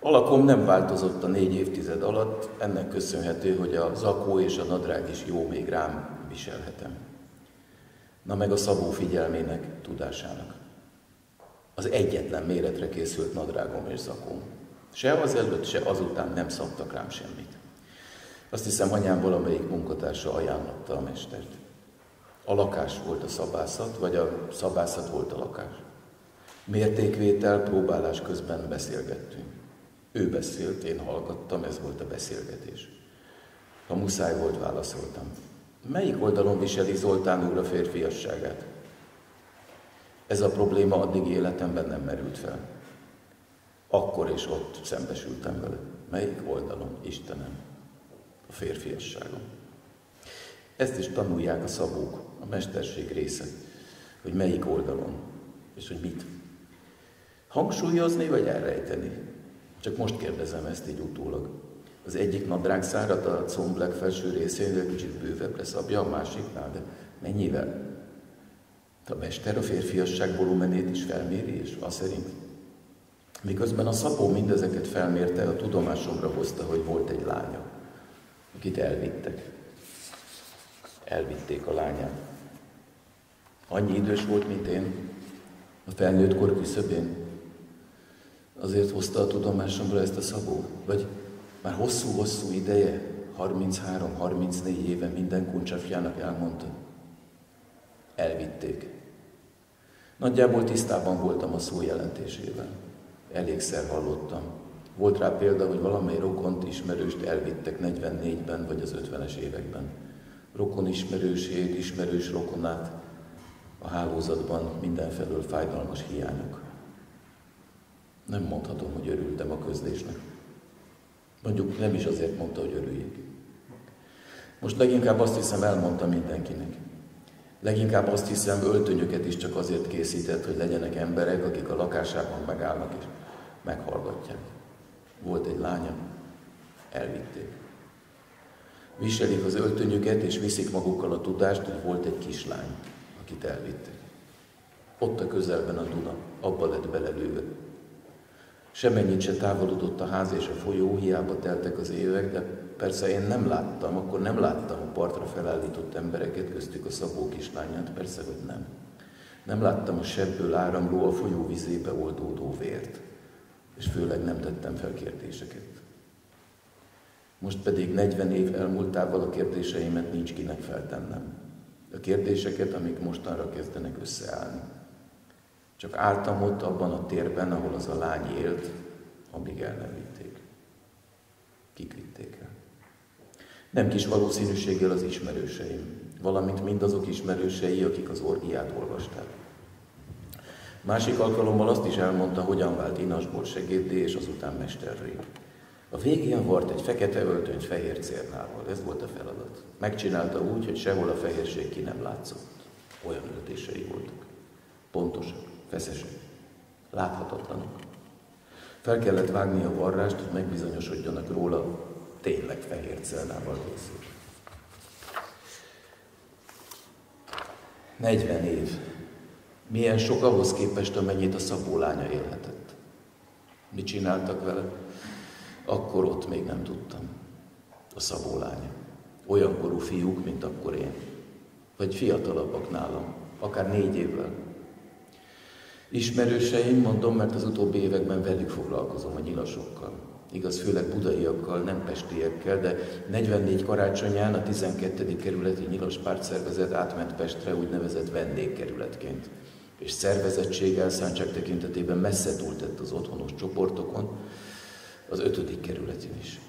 Alakom nem változott a 4 évtized alatt, ennek köszönhető, hogy a zakó és a nadrág is jó még rám, viselhetem. Na meg a Szabó figyelmének, tudásának. Az egyetlen méretre készült nadrágom és zakóm. Se az előtt, se azután nem szabtak rám semmit. Azt hiszem, anyám valamelyik munkatársa ajánlotta a mestert. A lakás volt a szabászat, vagy a szabászat volt a lakás. Mértékvétel, próbálás közben beszélgettünk. Ő beszélt, én hallgattam, ez volt a beszélgetés. Ha muszáj volt, válaszoltam. Melyik oldalon viseli Zoltán úr a férfiasságát? Ez a probléma addigi életemben nem merült fel. Akkor és ott szembesültem vele. Melyik oldalon, Istenem? A férfiasságom. Ezt is tanulják a szabók, a mesterség része, hogy melyik oldalon, és hogy mit. Hangsúlyozni, vagy elrejteni? Csak most kérdezem ezt így utólag. Az egyik nadrágszárat a combleg felső részénél kicsit bővebbre szabja, a másiknál, de mennyivel? A mester a férfiasság volumenét is felméri, és az szerint. Miközben a Szabó mindezeket felmérte, a tudomásomra hozta, hogy volt egy lánya, akit elvittek. Elvitték a lányát. Annyi idős volt, mint én, a felnőttkor küszöbén. Azért hozta a tudomásomra ezt a Szabó, vagy már hosszú-hosszú ideje, 33-34 éve minden kuncsafjának elmondta. Elvitték. Nagyjából tisztában voltam a szó jelentésével. Elégszer hallottam. Volt rá példa, hogy valamely rokont ismerőst elvittek 44-ben vagy az 50-es években. Rokon ismerőség, ismerős rokonát, a hálózatban mindenfelől fájdalmas hiányok. Nem mondhatom, hogy örültem a közlésnek. Mondjuk nem is azért mondta, hogy örüljék. Most leginkább azt hiszem, elmondta mindenkinek. Leginkább azt hiszem, öltönyöket is csak azért készített, hogy legyenek emberek, akik a lakásában megállnak és meghallgatják. Volt egy lánya, elvitték. Viselik az öltönyöket és viszik magukkal a tudást, hogy volt egy kislány, akit elvittek. Ott a közelben a Duna, abba lett belelőve. Semennyit se távolodott a ház és a folyó, hiába teltek az évek, de persze én nem láttam, akkor nem láttam a partra felállított embereket, köztük a Szabó kislányát, persze, hogy nem. Nem láttam a sebből áramló, a folyó vizébe oldódó vért, és főleg nem tettem fel kérdéseket. Most pedig 40 év elmúltával a kérdéseimet nincs kinek feltennem. A kérdéseket, amik mostanra kezdenek összeállni. Csak álltam ott abban a térben, ahol az a lány élt, amíg el nem vitték. Kik vitték el? Nem kis valószínűséggel az ismerőseim, valamint mindazok ismerősei, akik az Orgiát olvasták. Másik alkalommal azt is elmondta, hogyan vált inasból segéddé, és azután mesterré. A végén volt egy fekete öltönyt fehér cérnával, ez volt a feladat. Megcsinálta úgy, hogy sehol a fehérség ki nem látszott. Olyan öltései voltak. Pontosak, feszesek, láthatatlanok. Fel kellett vágni a varrást, hogy megbizonyosodjanak róla, tényleg fehér cérnával készült. 40 év. Milyen sok ahhoz képest, amennyit a Szabó lánya élhetett. Mit csináltak vele? Akkor ott még nem tudtam. A Szabó lánya. Olyan korú fiúk, mint akkor én. Vagy fiatalabbak nálam. Akár 4 évvel. Ismerőseim, mondom, mert az utóbbi években velük foglalkozom, a nyilasokkal. Igaz, főleg budaiakkal, nem pestiekkel, de 44 karácsonyán a 12. kerületi nyilas pártszervezet átment Pestre úgynevezett vendégkerületként. És szervezettség elszántság tekintetében messze túltett az otthonos csoportokon, az 5. kerületén is.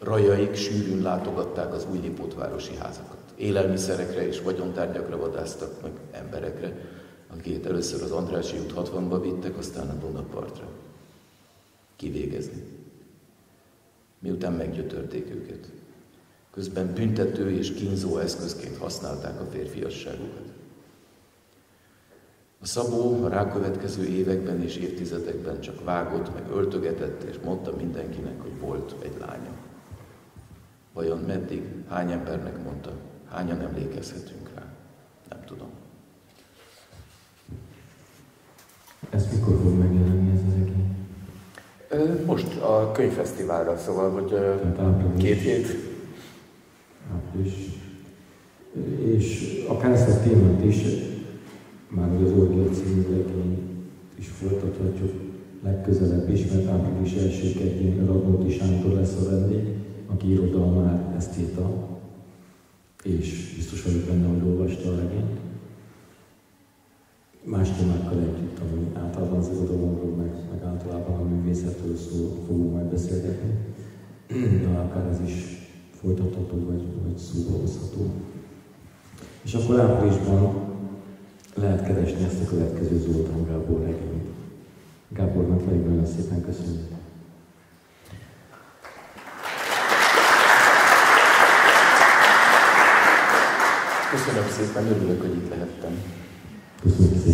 Rajaik sűrűn látogatták az újlipótvárosi házakat. Élelmiszerekre és vagyontárgyakra vadáztak meg emberekre, akiket először az Andrássy út 60-ba vittek, aztán a Donapartra. Kivégezni. Miután meggyötörték őket. Közben büntető és kínzó eszközként használták a férfiasságukat. A Szabó a rákövetkező években és évtizedekben csak vágott, meg öltögetett, és mondta mindenkinek, hogy volt egy lánya. Vajon meddig, hány embernek mondta, hányan emlékezhetünk rá? Nem tudom. Ez mikor fog megjelenni ez az egész? Most a könyvfesztiválra, szóval, hogy április, 2 hét. Április. És akár ezt a témát is, mármint az Orgia című regényt is folytathatjuk legközelebb is, mert április 1-én Radnóti Sándor lesz a vendég, aki irodalmár, esztéta, és biztos vagyok benne, hogy olvasta a regényt. Más témákkal együtt, ami általában az irodalomról, meg általában a művészetről szól, fogunk majd beszélgetni, de akár ez is folytatható, vagy szóba hozható. És akkor áprilisban lehet keresni ezt a következő Zoltán Gábor regényt. Gábornak pedig nagyon szépen köszönjük. Köszönöm szépen, örülök, hogy itt lehettem. Köszönöm szépen.